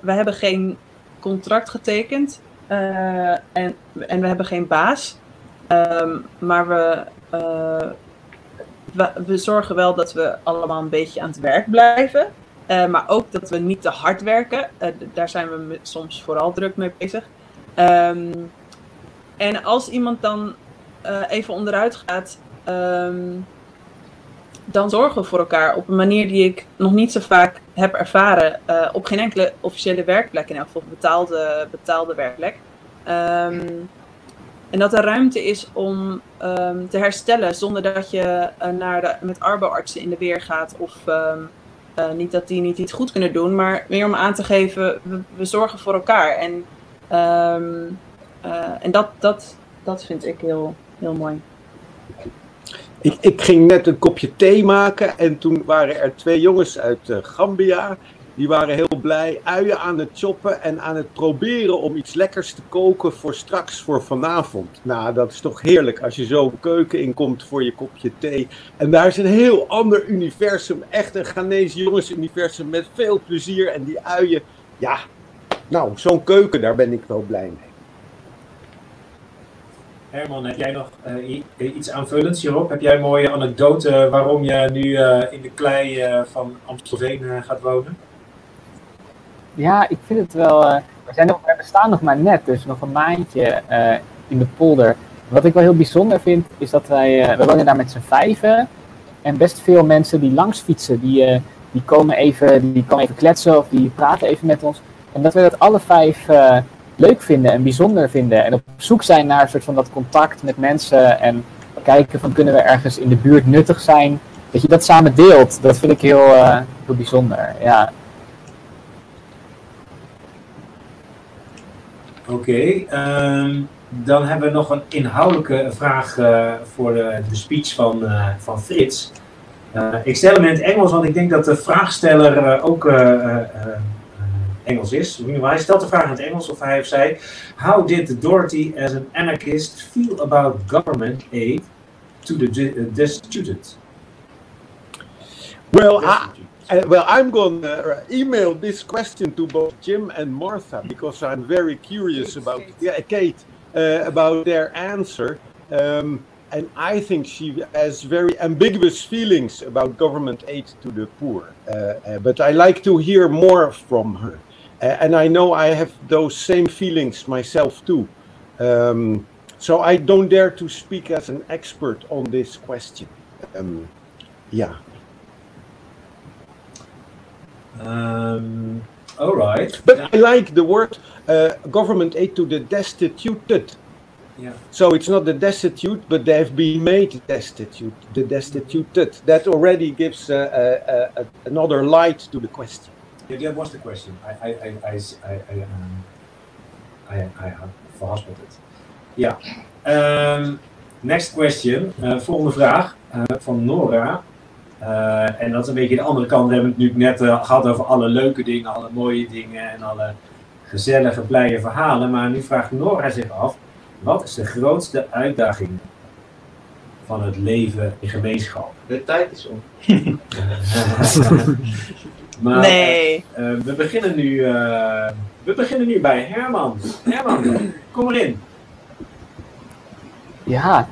we hebben geen contract getekend. En we hebben geen baas. Maar we zorgen wel dat we allemaal een beetje aan het werk blijven. Maar ook dat we niet te hard werken. Daar zijn we soms vooral druk mee bezig. En als iemand dan even onderuit gaat... dan zorgen we voor elkaar op een manier die ik nog niet zo vaak heb ervaren. Op geen enkele officiële werkplek in elk geval, betaalde werkplek. En dat er ruimte is om te herstellen zonder dat je met arboartsen in de weer gaat. Of niet dat die niet iets goed kunnen doen, maar meer om aan te geven, we zorgen voor elkaar. En dat vind ik heel, heel mooi. Ik ging net een kopje thee maken en toen waren er twee jongens uit Gambia. Die waren heel blij, uien aan het choppen en aan het proberen om iets lekkers te koken voor straks, voor vanavond. Nou, dat is toch heerlijk als je zo keuken inkomt voor je kopje thee. En daar is een heel ander universum, echt een Ghanese jongensuniversum met veel plezier en die uien. Ja, nou, zo'n keuken, daar ben ik wel blij mee. Herman, heb jij nog iets aanvullends hierop? Heb jij een mooie anekdote waarom je nu in de klei van Amstelveen gaat wonen? Ja, ik vind het wel... we staan nog maar net, dus nog een maandje in de polder. Wat ik wel heel bijzonder vind, is dat wij wonen daar met z'n vijven. En best veel mensen die langs fietsen, die komen even kletsen of die praten even met ons. En dat we dat alle vijf... leuk vinden en bijzonder vinden en op zoek zijn naar een soort van dat contact met mensen en kijken van kunnen we ergens in de buurt nuttig zijn, dat je dat samen deelt, dat vind ik heel, heel bijzonder, ja. Oké, dan hebben we nog een inhoudelijke vraag voor de speech van Frits. Ik stel hem in het Engels, want ik denk dat de vraagsteller ook... Engels is. Hij stelt de vraag in het Engels of hij of zij. How did Dorothy as an anarchist feel about government aid to the students? Well, I'm going to email this question to both Jim and Martha because I'm very curious about Kate about their answer. And I think she has very ambiguous feelings about government aid to the poor. But I like to hear more from her. And I know I have those same feelings myself too. So I don't dare to speak as an expert on this question. Yeah. All right. But yeah. I like the word government aid to the destituted. Yeah. So it's not the destitute, but they have been made destitute, the destituted. That already gives another light to the question. Yeah, that was the question. I fast with it. Ja. Next question. Volgende vraag van Nora. En dat is een beetje de andere kant. We hebben het nu net gehad over alle leuke dingen, alle mooie dingen en alle gezellige, blije verhalen. Maar nu vraagt Nora zich af, wat is de grootste uitdaging van het leven in gemeenschap? De tijd is om. Maar, nee. We beginnen nu bij Herman. Herman, kom erin. Ja,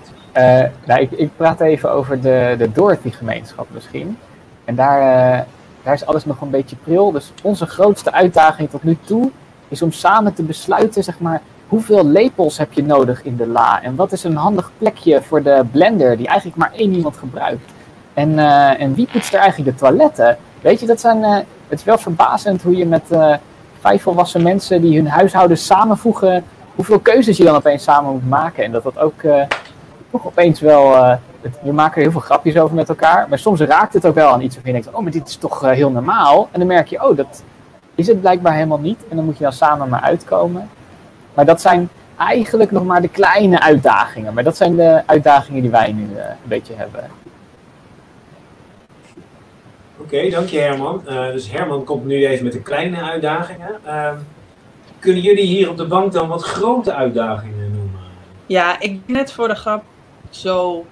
nou, ik praat even over de Dorothy Gemeenschap misschien. En daar is alles nog een beetje pril. Dus onze grootste uitdaging tot nu toe is om samen te besluiten, zeg maar, hoeveel lepels heb je nodig in de la? En wat is een handig plekje voor de blender die eigenlijk maar één iemand gebruikt? En wie poetst er eigenlijk de toiletten? Weet je, dat zijn, het is wel verbazend hoe je met 5 volwassen mensen die hun huishoudens samenvoegen, hoeveel keuzes je dan opeens samen moet maken. En dat ook toch opeens wel, we maken er heel veel grapjes over met elkaar, maar soms raakt het ook wel aan iets waarvan je denkt, oh, maar dit is toch heel normaal. En dan merk je, oh, dat is het blijkbaar helemaal niet. En dan moet je dan samen maar uitkomen. Maar dat zijn eigenlijk nog maar de kleine uitdagingen. Maar dat zijn de uitdagingen die wij nu een beetje hebben. Oké, dank je Herman. Dus Herman komt nu even met de kleine uitdagingen. Kunnen jullie hier op de bank dan wat grote uitdagingen noemen? Ja, ik net voor de grap zo.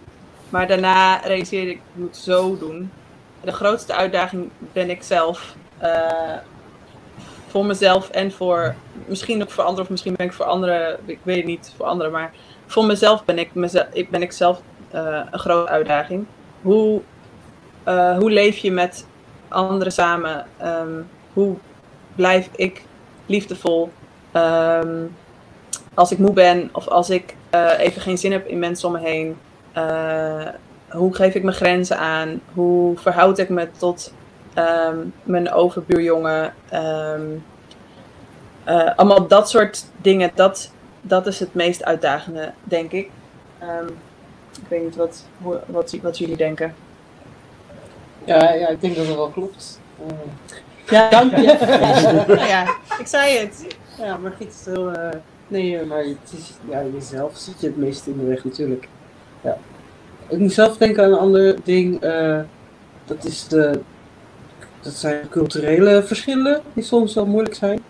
Maar daarna realiseerde ik, ik moet zo doen. De grootste uitdaging ben ik zelf. Voor mezelf en voor, misschien ook voor anderen, of misschien ben ik voor anderen, ik weet het niet, voor anderen, maar voor mezelf ben ik zelf een grote uitdaging. Hoe leef je met anderen samen? Hoe blijf ik liefdevol als ik moe ben of als ik even geen zin heb in mensen om me heen? Hoe geef ik mijn grenzen aan? Hoe verhoud ik me tot mijn overbuurjongen? Allemaal dat soort dingen, dat is het meest uitdagende, denk ik. Ik weet niet wat jullie denken. Ja, ik denk dat het wel klopt. Ja, dank je. Ja, ik zei het. Ja, maar Giet is heel... nee, maar het is, ja, jezelf zit je het meest in de weg natuurlijk. Ja. Ik moet zelf denken aan een ander ding. Dat zijn culturele verschillen die soms wel moeilijk zijn.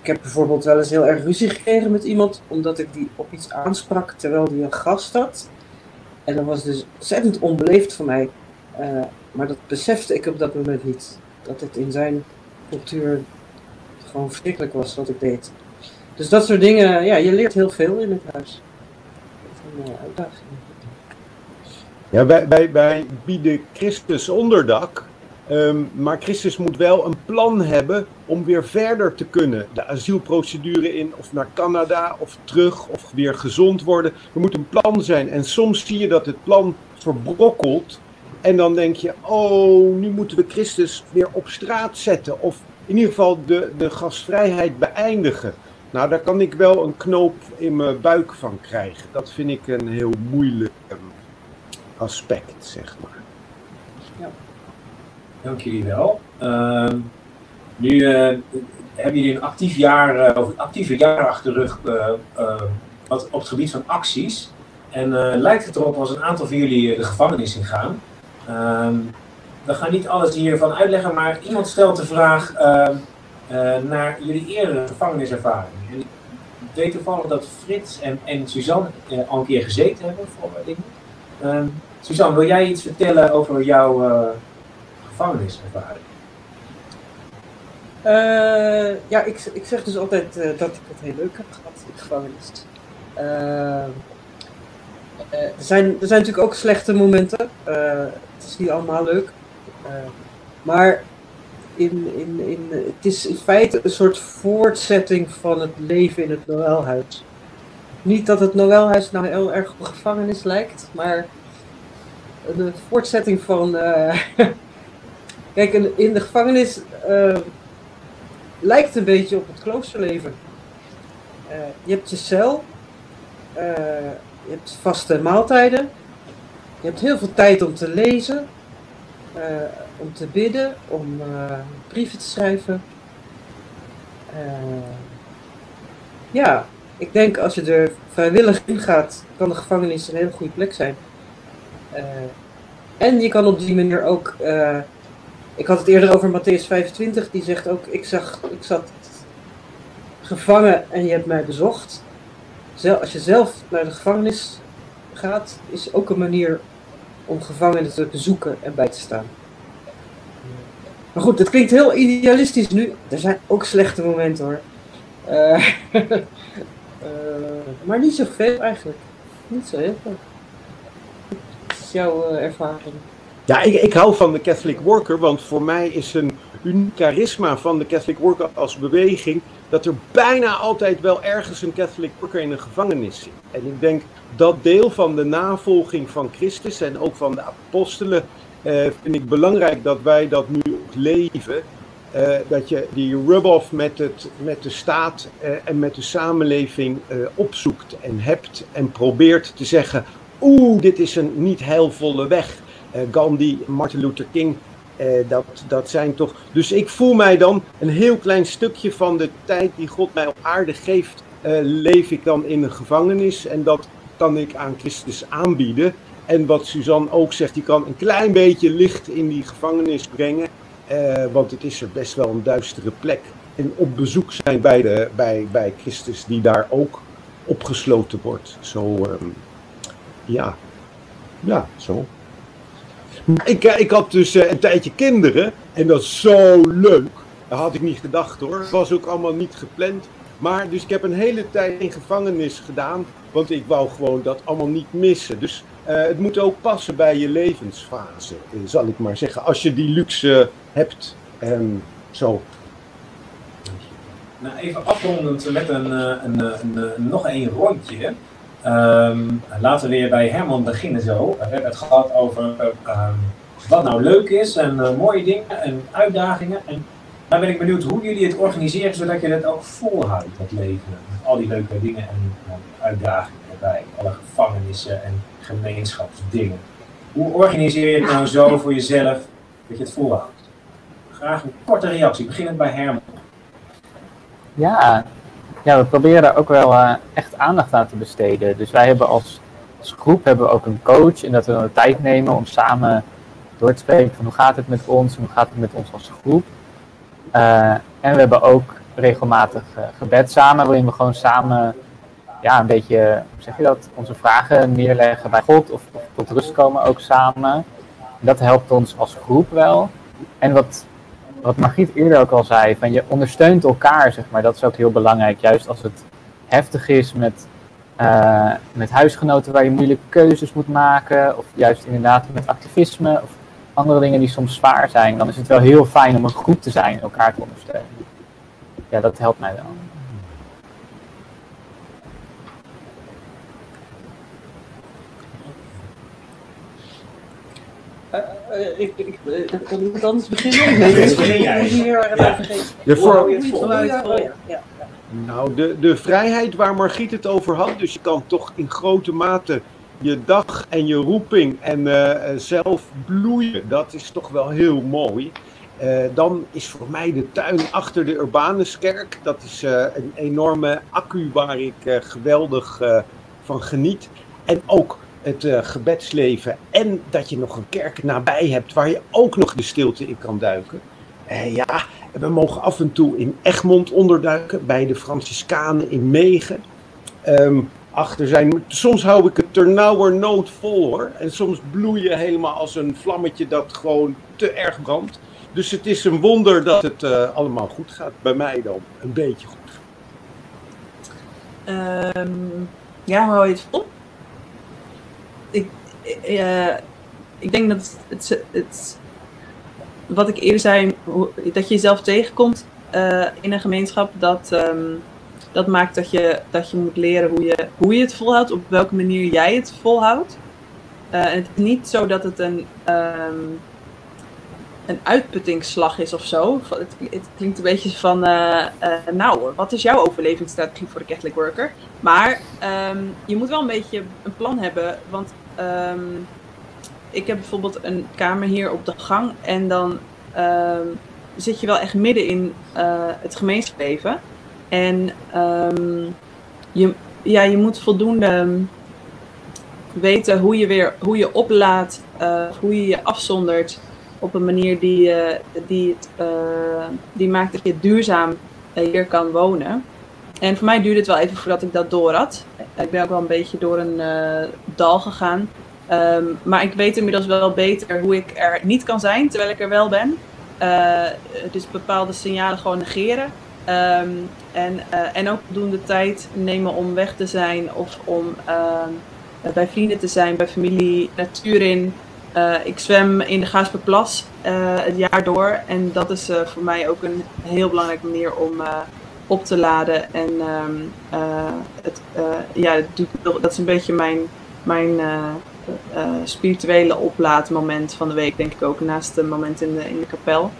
Ik heb bijvoorbeeld wel eens heel erg ruzie gekregen met iemand, omdat ik die op iets aansprak terwijl die een gast had. En dat was dus ontzettend onbeleefd van mij. Maar dat besefte ik op dat moment niet. Dat het in zijn cultuur gewoon verschrikkelijk was wat ik deed. Dus dat soort dingen, ja, je leert heel veel in het huis. Dat is een uitdaging. Ja, wij bieden Christus onderdak. Maar Christus moet wel een plan hebben om weer verder te kunnen. De asielprocedure in, of naar Canada, of terug, of weer gezond worden. Er moet een plan zijn. En soms zie je dat het plan verbrokkelt. En dan denk je, oh, nu moeten we Christus weer op straat zetten. Of in ieder geval de gastvrijheid beëindigen. Nou, daar kan ik wel een knoop in mijn buik van krijgen. Dat vind ik een heel moeilijk aspect, zeg maar. Ja. Dank jullie wel. Nu hebben jullie een actief jaar, of een actieve jaar achter de rug op het gebied van acties. En lijkt het erop als een aantal van jullie de gevangenis in gaan. We gaan niet alles hiervan uitleggen, maar iemand stelt de vraag naar jullie eerdere gevangeniservaring. En ik weet toevallig dat Frits en Suzanne al een keer gezeten hebben. Suzanne, wil jij iets vertellen over jouw... gevangeniservaring? Ja, ik zeg dus altijd dat ik het heel leuk heb gehad in de gevangenis. Er zijn natuurlijk ook slechte momenten. Het is niet allemaal leuk. Maar het is in feite een soort voortzetting van het leven in het Noëlhuis. Niet dat het Noëlhuis nou heel erg op gevangenis lijkt, maar een voortzetting van... Kijk, in de gevangenis lijkt een beetje op het kloosterleven. Je hebt je cel, je hebt vaste maaltijden, je hebt heel veel tijd om te lezen, om te bidden, om brieven te schrijven. Ja, ik denk als je er vrijwillig in gaat, kan de gevangenis een hele goede plek zijn. En je kan op die manier ook... Ik had het eerder over Matthäus 25, die zegt ook, ik zat gevangen en je hebt mij bezocht. Als je zelf naar de gevangenis gaat, is ook een manier om gevangenen te bezoeken en bij te staan. Maar goed, dat klinkt heel idealistisch nu. Er zijn ook slechte momenten hoor. Maar niet zoveel eigenlijk. Niet zo heel veel. Dat is jouw ervaring. Ja, ik hou van de Catholic Worker, want voor mij is een uniek charisma van de Catholic Worker als beweging dat er bijna altijd wel ergens een Catholic Worker in een gevangenis zit. En ik denk dat deel van de navolging van Christus en ook van de apostelen vind ik belangrijk dat wij dat nu ook leven. Dat je die rub-off met de staat en met de samenleving opzoekt en hebt en probeert te zeggen, oeh, dit is een niet heilvolle weg. Gandhi, Martin Luther King, dat zijn toch... Dus ik voel mij dan een heel klein stukje van de tijd die God mij op aarde geeft, leef ik dan in een gevangenis en dat kan ik aan Christus aanbieden. En wat Suzanne ook zegt, die kan een klein beetje licht in die gevangenis brengen, want het is er best wel een duistere plek. En op bezoek zijn bij Christus die daar ook opgesloten wordt. Zo, ja, zo. Ik had dus een tijdje kinderen en dat is zo leuk. Dat had ik niet gedacht hoor. Het was ook allemaal niet gepland. Maar dus ik heb een hele tijd in gevangenis gedaan, want ik wou gewoon dat allemaal niet missen. Dus het moet ook passen bij je levensfase, zal ik maar zeggen. Als je die luxe hebt, zo. Nou, even afrondend met een nog één rondje. Laten we weer bij Herman beginnen zo. We hebben het gehad over wat nou leuk is en mooie dingen en uitdagingen. En dan ben ik benieuwd hoe jullie het organiseren zodat je dat ook volhoudt, dat leven. Met al die leuke dingen en uitdagingen erbij. Alle gevangenissen en gemeenschapsdingen. Hoe organiseer je het nou zo voor jezelf dat je het volhoudt? Graag een korte reactie, beginnend bij Herman. Ja. Ja, we proberen daar ook wel echt aandacht aan te besteden. Dus wij hebben als groep hebben we ook een coach en dat we dan de tijd nemen om samen door te spreken van hoe gaat het met ons en hoe gaat het met ons als groep. En we hebben ook regelmatig gebed samen, waarin we gewoon samen ja, een beetje, hoe zeg je dat, onze vragen neerleggen bij God of tot rust komen ook samen. En dat helpt ons als groep wel. En wat Margriet eerder ook al zei, van je ondersteunt elkaar, zeg maar. Dat is ook heel belangrijk, juist als het heftig is met huisgenoten waar je moeilijke keuzes moet maken, of juist inderdaad met activisme, of andere dingen die soms zwaar zijn. Dan is het wel heel fijn om een groep te zijn en elkaar te ondersteunen. Ja, dat helpt mij wel. Ik moet anders beginnen. Nou, de vrijheid waar Margriet het over had, dus je kan toch in grote mate je dag en je roeping en zelf bloeien, dat is toch wel heel mooi. Dan is voor mij de tuin achter de Urbanuskerk, dat is een enorme accu waar ik geweldig van geniet. En ook het gebedsleven en dat je nog een kerk nabij hebt waar je ook nog de stilte in kan duiken. Ja, we mogen af en toe in Egmond onderduiken, bij de Franciscanen in Megen. Achter zijn, soms hou ik het ternauwernood vol hoor. En soms bloei je helemaal als een vlammetje dat gewoon te erg brandt. Dus het is een wonder dat het allemaal goed gaat. Bij mij dan, een beetje goed. Ja, hou je het vol? Ik denk dat het wat ik eerder zei, dat je jezelf tegenkomt in een gemeenschap, dat maakt dat je moet leren hoe je het volhoudt, op welke manier jij het volhoudt. Het is niet zo dat het een uitputtingsslag is of zo. Het klinkt een beetje van, nou, wat is jouw overlevingsstrategie voor de Catholic Worker? Maar je moet wel een beetje een plan hebben, want ik heb bijvoorbeeld een kamer hier op de gang en dan zit je wel echt midden in het gemeenschapsleven. En je moet voldoende weten hoe je oplaadt, hoe je je afzondert op een manier die maakt dat je duurzaam hier kan wonen. En voor mij duurde het wel even voordat ik dat door had. Ik ben ook wel een beetje door een dal gegaan. Maar ik weet inmiddels wel beter hoe ik er niet kan zijn terwijl ik er wel ben. Dus bepaalde signalen gewoon negeren. En ook voldoende tijd nemen om weg te zijn of om bij vrienden te zijn, bij familie, natuur in. Ik zwem in de Gaasperplas het jaar door en dat is voor mij ook een heel belangrijke manier om op te laden. En dat is een beetje mijn spirituele oplaadmoment van de week, denk ik ook, naast het moment in de kapel.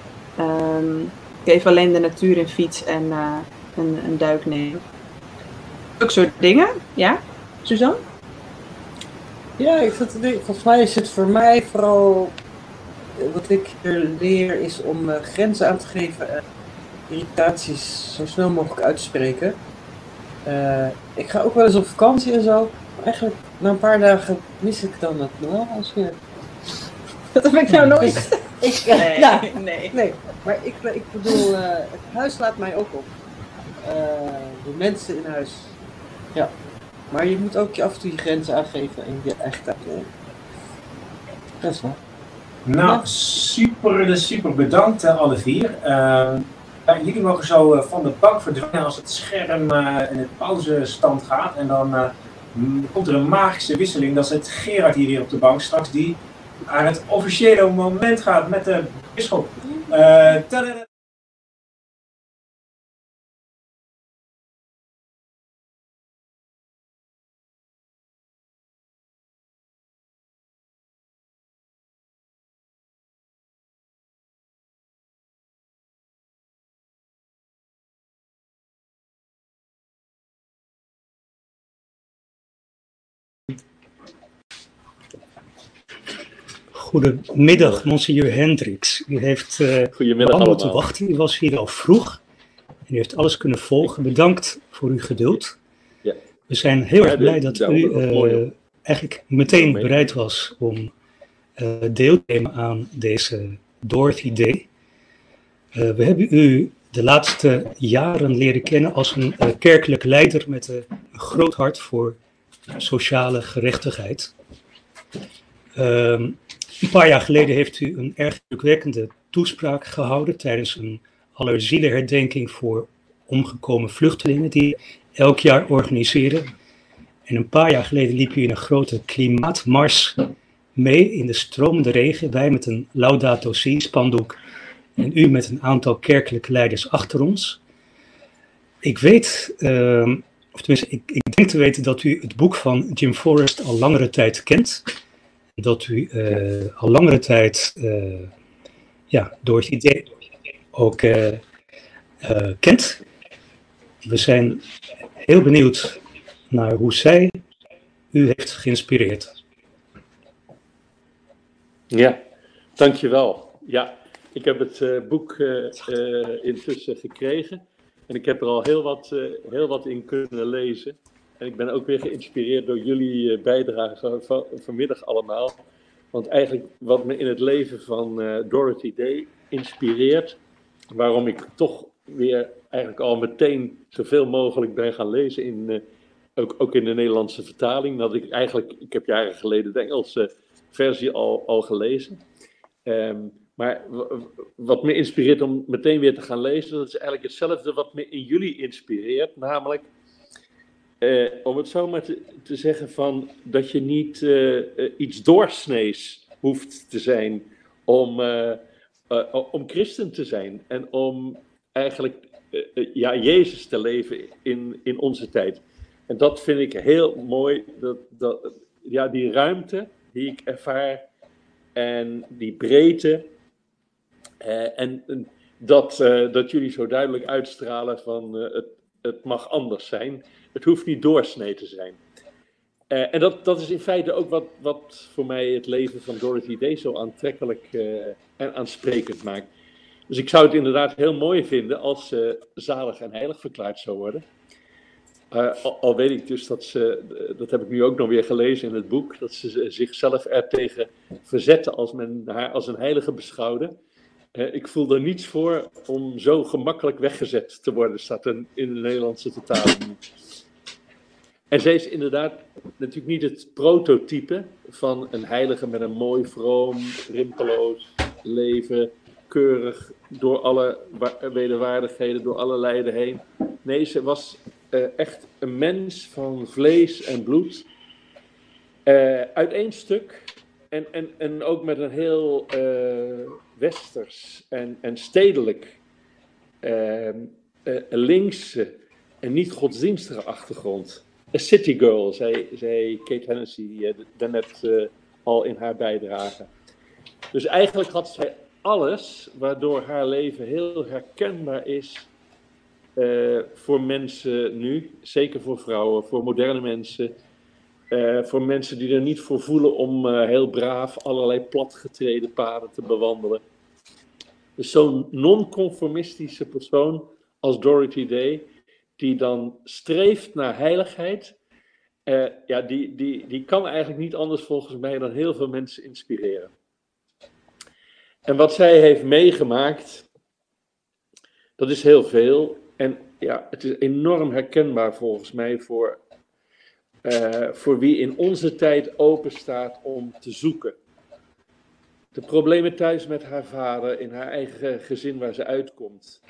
Ik even alleen de natuur in fiets en een duik nemen. Ook soort dingen, ja, Suzanne? Ja, volgens mij is het voor mij vooral wat ik er leer is om grenzen aan te geven en irritaties zo snel mogelijk uit te spreken. Ik ga ook wel eens op vakantie en zo. Eigenlijk na een paar dagen mis ik dan het Noëlhuis weer. Dat heb ik nou nooit. Nee. Maar ik bedoel, het huis laat mij ook op. De mensen in huis. Ja. Maar je moet ook je af en toe je grenzen aangeven en je echt uitleggen. Best wel. Nou, super bedankt alle vier. Jullie mogen zo van de bank verdwijnen als het scherm in het pauzestand gaat. En dan komt er een magische wisseling. Dat zit Gerard hier weer op de bank straks die aan het officiële moment gaat met de bisschop. Goedemiddag, Mgr. Hendriks. U heeft lang moeten wachten. U was hier al vroeg. En u heeft alles kunnen volgen. Bedankt voor uw geduld. Ja. We zijn heel erg blij dat u eigenlijk meteen bereid was om deel te nemen aan deze Dorothy Day. We hebben u de laatste jaren leren kennen als een kerkelijk leider met een groot hart voor sociale gerechtigheid. Een paar jaar geleden heeft u een erg indrukwekkende toespraak gehouden tijdens een allerzielenherdenking voor omgekomen vluchtelingen die elk jaar organiseren. En een paar jaar geleden liep u in een grote klimaatmars mee in de stromende regen. Wij met een Laudato Si spandoek en u met een aantal kerkelijke leiders achter ons. Ik weet, of tenminste ik denk te weten dat u het boek van Jim Forest al langere tijd kent. Dat u al langere tijd Dorothy Day ook kent. We zijn heel benieuwd naar hoe zij u heeft geïnspireerd. Ja, dankjewel. Ja, ik heb het boek intussen gekregen en ik heb er al heel wat in kunnen lezen. En ik ben ook weer geïnspireerd door jullie bijdrage vanmiddag allemaal. Want eigenlijk wat me in het leven van Dorothy Day inspireert, waarom ik toch weer eigenlijk al meteen zoveel mogelijk ben gaan lezen, ook in de Nederlandse vertaling. Dat ik heb jaren geleden de Engelse versie al gelezen. Maar wat me inspireert om meteen weer te gaan lezen, dat is eigenlijk hetzelfde wat me in jullie inspireert, namelijk Om het zo maar te zeggen van dat je niet iets doorsnees hoeft te zijn om christen te zijn en om eigenlijk Jezus te leven in onze tijd. En dat vind ik heel mooi, dat die ruimte die ik ervaar en die breedte en dat jullie zo duidelijk uitstralen van het mag anders zijn. Het hoeft niet doorsnee te zijn. En dat is in feite ook wat voor mij het leven van Dorothy Day zo aantrekkelijk en aansprekend maakt. Dus ik zou het inderdaad heel mooi vinden als ze zalig en heilig verklaard zou worden. Al weet ik dus dat ze, dat heb ik nu ook nog weer gelezen in het boek, dat ze zichzelf ertegen verzette als men haar als een heilige beschouwde. Ik voel er niets voor om zo gemakkelijk weggezet te worden, staat in de Nederlandse vertaling. En zij is inderdaad natuurlijk niet het prototype van een heilige met een mooi, vroom, rimpeloos leven, keurig door alle wederwaardigheden, door alle lijden heen. Nee, ze was echt een mens van vlees en bloed, uit één stuk en ook met een heel westers en stedelijk, linkse en niet godsdienstige achtergrond. A city girl, zei Kate Hennessy daarnet al in haar bijdrage. Dus eigenlijk had zij alles waardoor haar leven heel herkenbaar is voor mensen nu, zeker voor vrouwen, voor moderne mensen, voor mensen die er niet voor voelen om heel braaf allerlei platgetreden paden te bewandelen. Dus zo'n non-conformistische persoon als Dorothy Day, die dan streeft naar heiligheid, die kan eigenlijk niet anders volgens mij dan heel veel mensen inspireren. En wat zij heeft meegemaakt, dat is heel veel. En ja, het is enorm herkenbaar volgens mij voor wie in onze tijd open staat om te zoeken. De problemen thuis met haar vader, in haar eigen gezin waar ze uitkomt.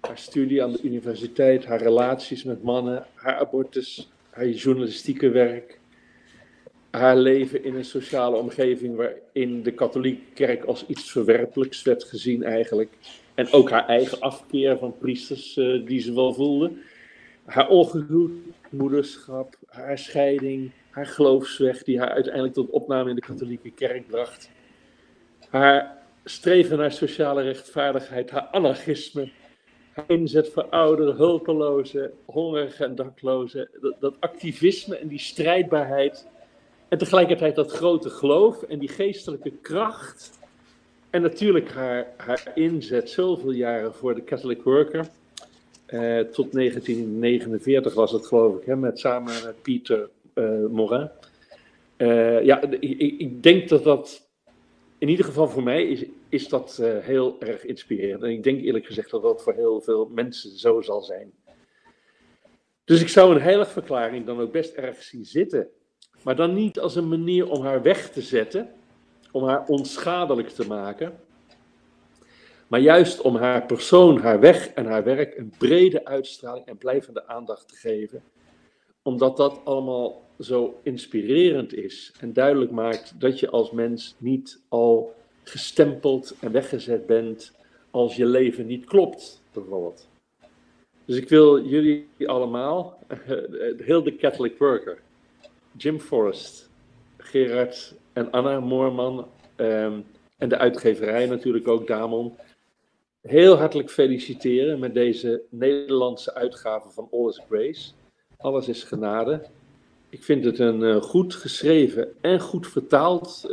Haar studie aan de universiteit, haar relaties met mannen, haar abortus, haar journalistieke werk. Haar leven in een sociale omgeving waarin de katholieke kerk als iets verwerpelijks werd gezien eigenlijk. En ook haar eigen afkeer van priesters die ze wel voelde. Haar ongehuwd moederschap, haar scheiding, haar geloofsweg die haar uiteindelijk tot opname in de katholieke kerk bracht. Haar streven naar sociale rechtvaardigheid, haar anarchisme. Inzet voor ouderen, hulpelozen, hongerigen en daklozen. Dat activisme en die strijdbaarheid. En tegelijkertijd dat grote geloof en die geestelijke kracht. En natuurlijk haar inzet zoveel jaren voor de Catholic Worker. Tot 1949 was het, geloof ik, hè, samen met Peter Maurin. Ik denk dat... In ieder geval voor mij is dat heel erg inspirerend. En ik denk eerlijk gezegd dat dat voor heel veel mensen zo zal zijn. Dus ik zou een heiligverklaring dan ook best erg zien zitten. Maar dan niet als een manier om haar weg te zetten. Om haar onschadelijk te maken. Maar juist om haar persoon, haar weg en haar werk een brede uitstraling en blijvende aandacht te geven. Omdat dat allemaal zo inspirerend is en duidelijk maakt dat je als mens niet al gestempeld en weggezet bent als je leven niet klopt, bijvoorbeeld. Dus ik wil jullie allemaal, heel de Catholic Worker, Jim Forest, Gerard en Anna Moorman en de uitgeverij natuurlijk ook, Damon, heel hartelijk feliciteren met deze Nederlandse uitgave van All is Grace, Alles is Genade. Ik vind het een goed geschreven en goed vertaald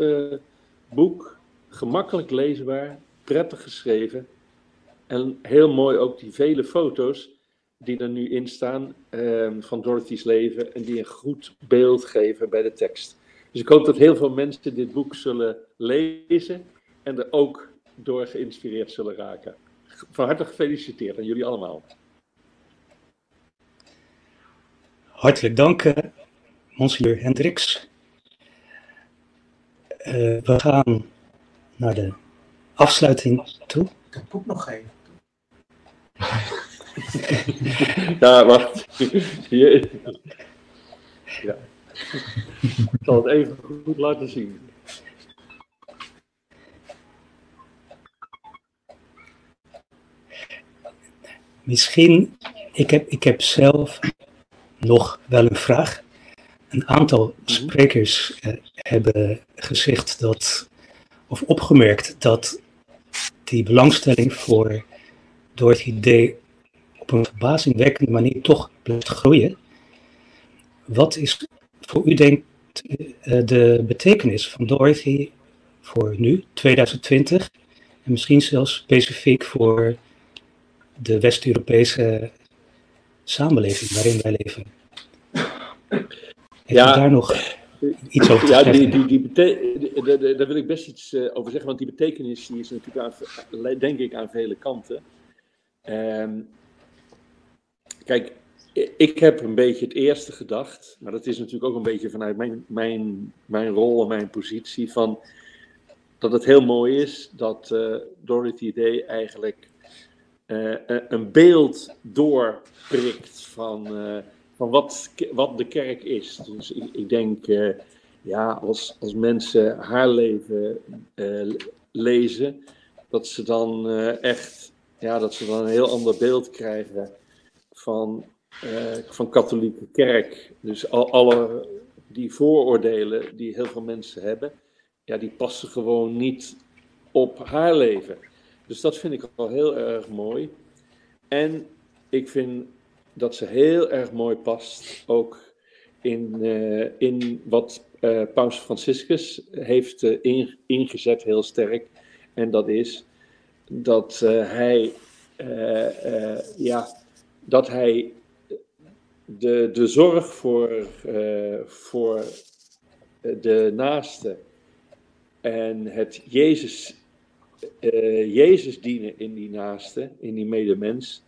boek. Gemakkelijk leesbaar, prettig geschreven. En heel mooi ook die vele foto's die er nu in staan van Dorothy's leven. En die een goed beeld geven bij de tekst. Dus ik hoop dat heel veel mensen dit boek zullen lezen. En er ook door geïnspireerd zullen raken. Van harte gefeliciteerd aan jullie allemaal. Hartelijk dank. Mgr. Hendriks, we gaan naar de afsluiting toe. Ik heb het boek nog even. Ja, wacht. Ja. Ik zal het even goed laten zien. Misschien, ik heb zelf nog wel een vraag. Een aantal sprekers hebben gezegd dat, of opgemerkt dat die belangstelling voor Dorothy Day op een verbazingwekkende manier toch blijft groeien. Wat is voor u, denkt, de betekenis van Dorothy voor nu, 2020, en misschien zelfs specifiek voor de West-Europese samenleving waarin wij leven? Heeft u daar nog iets over te zeggen? Daar wil ik best iets over zeggen, want die betekenis die is natuurlijk, denk ik, aan vele kanten. Kijk, ik heb een beetje het eerste gedacht, maar dat is natuurlijk ook een beetje vanuit mijn rol en mijn positie, van dat het heel mooi is dat Dorothy Day eigenlijk een beeld doorprikt van wat de kerk is. Dus ik denk, als mensen haar leven lezen, dat ze dan echt een heel ander beeld krijgen van katholieke kerk. Dus alle die vooroordelen die heel veel mensen hebben, die passen gewoon niet op haar leven. Dus dat vind ik al heel erg mooi. En ik vind dat ze heel erg mooi past ook in wat Paus Franciscus heeft ingezet heel sterk. En dat is dat hij de zorg voor de naaste en het Jezus dienen in die naaste, in die medemens,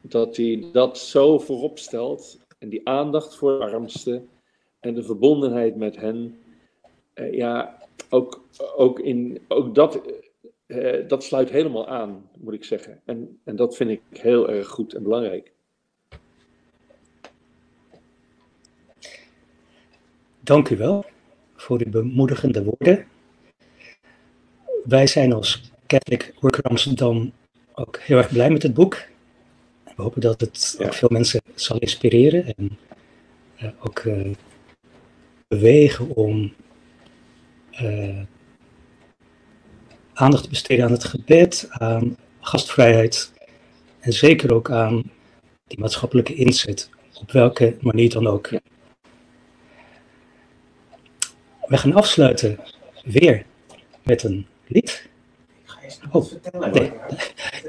dat hij dat zo voorop stelt, en die aandacht voor de armsten en de verbondenheid met hen, dat sluit helemaal aan, moet ik zeggen. En dat vind ik heel erg goed en belangrijk. Dank u wel voor uw bemoedigende woorden. Wij zijn als Catholic Worker Amsterdam ook heel erg blij met het boek. We hopen dat het ook veel mensen zal inspireren en ook bewegen om aandacht te besteden aan het gebed, aan gastvrijheid en zeker ook aan die maatschappelijke inzet, op welke manier dan ook. Ja. We gaan afsluiten weer met een lied.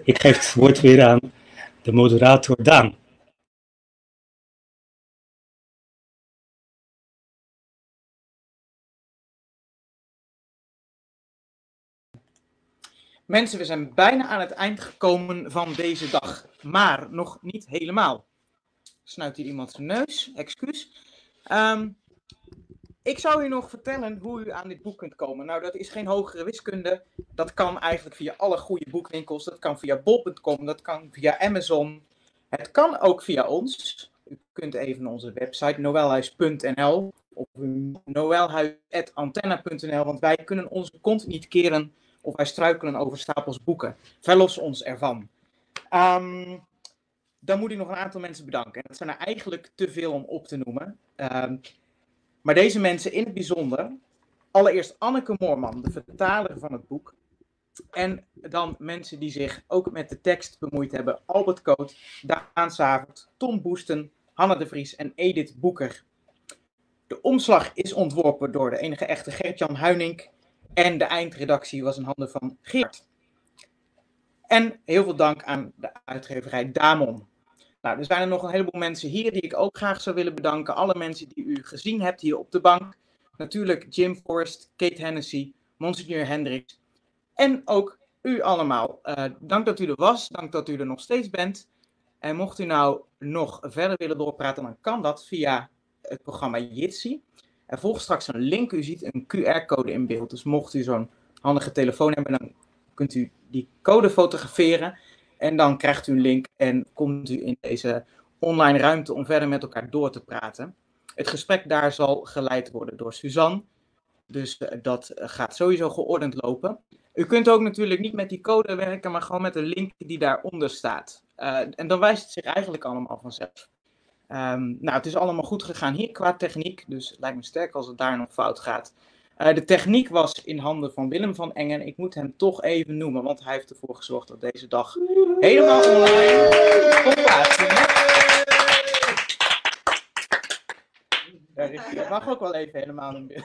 Ik geef het woord weer aan de moderator Daan. Mensen, we zijn bijna aan het eind gekomen van deze dag, maar nog niet helemaal. Snuit hier iemand zijn neus, excuus. Ik zou u nog vertellen hoe u aan dit boek kunt komen. Nou, dat is geen hogere wiskunde. Dat kan eigenlijk via alle goede boekwinkels. Dat kan via bol.com, dat kan via Amazon. Het kan ook via ons. U kunt even onze website noëlhuis.nl of noëlhuis@antenna.nl, want wij kunnen onze kont niet keren of wij struikelen over stapels boeken. Verlos ons ervan. Dan moet ik nog een aantal mensen bedanken. En dat zijn er eigenlijk te veel om op te noemen. Maar deze mensen in het bijzonder, allereerst Anneke Moorman, de vertaler van het boek. En dan mensen die zich ook met de tekst bemoeid hebben. Albert Koot, Daan Savert, Tom Boesten, Hanna de Vries en Edith Boeker. De omslag is ontworpen door de enige echte Gert-Jan Huynink. En de eindredactie was in handen van Gerard. En heel veel dank aan de uitgeverij Damon. Nou, er zijn er nog een heleboel mensen hier die ik ook graag zou willen bedanken. Alle mensen die u gezien hebt hier op de bank. Natuurlijk Jim Forest, Kate Hennessy, Monsignor Hendriks. En ook u allemaal. Dank dat u er was. Dank dat u er nog steeds bent. En mocht u nou nog verder willen doorpraten, dan kan dat via het programma Jitsi. Er volgt straks een link. U ziet een QR-code in beeld. Dus mocht u zo'n handige telefoon hebben, dan kunt u die code fotograferen. En dan krijgt u een link en komt u in deze online ruimte om verder met elkaar door te praten. Het gesprek daar zal geleid worden door Suzanne. Dus dat gaat sowieso geordend lopen. U kunt ook natuurlijk niet met die code werken, maar gewoon met de link die daaronder staat. En dan wijst het zich eigenlijk allemaal vanzelf. Nou, het is allemaal goed gegaan hier qua techniek, dus het lijkt me sterk als het daar nog fout gaat. De techniek was in handen van Willem van Engen. Ik moet hem toch even noemen, want hij heeft ervoor gezorgd dat deze dag helemaal online komt plaatsvindt. Dat mag ook wel even helemaal in beeld.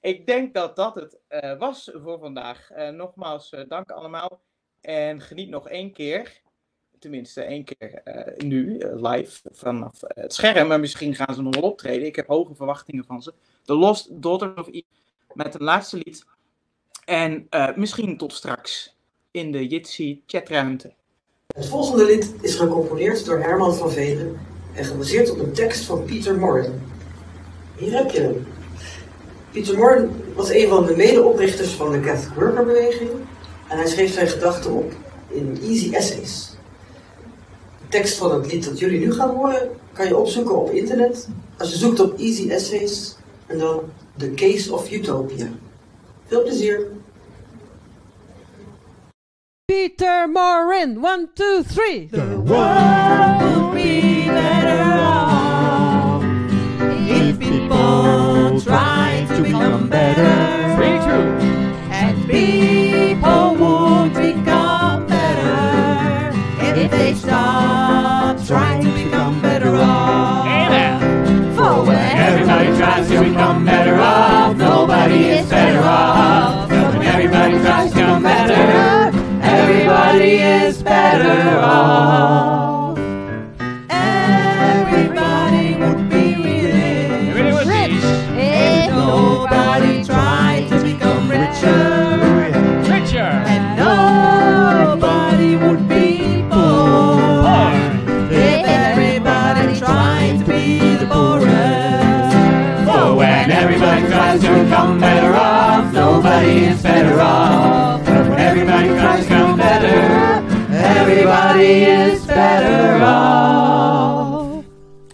Ik denk dat dat het was voor vandaag. Nogmaals, dank allemaal. En geniet nog één keer. Tenminste één keer nu, live vanaf het scherm. Maar misschien gaan ze nog wel optreden. Ik heb hoge verwachtingen van ze. The Lost Daughters of Eve met het laatste lied. En misschien tot straks in de Jitsi chatruimte. Het volgende lied is gecomponeerd door Herman van Velen en gebaseerd op een tekst van Peter Maurin. Hier heb je hem. Peter Maurin was een van de medeoprichters van de Catholic Worker beweging en hij schreef zijn gedachten op in easy essays. De tekst van het lied dat jullie nu gaan horen kan je opzoeken op internet als je zoekt op Easy Essays en dan The Case of Utopia. Veel plezier! Peter Maurin, 1, 2, 3! The world would be better off if people tried to become better. Stay true! And people would become better if they start trying to become better off. Amen. For when everybody tries to become better off, nobody is better off. When everybody tries to become better, everybody is better off. Everybody would be rich if nobody tried to become richer. And nobody would be poor if everybody tried to be the poorest. For when everybody tries to become better off, nobody is better off. When everybody tries to become better, everybody is better off.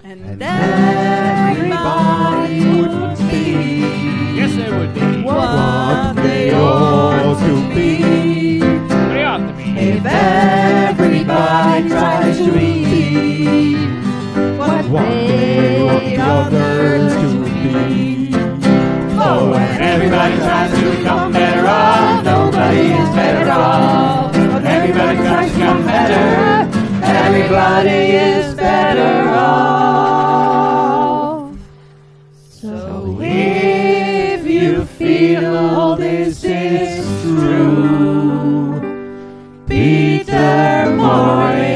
And everybody would be, yes they would be, what they ought to be. They ought to be. If everybody tries to be what they want others to be. Oh, when everybody tries to become better off, nobody is better off. When everybody tries to become better, everybody is better off. So if you feel this is true, Peter Maurin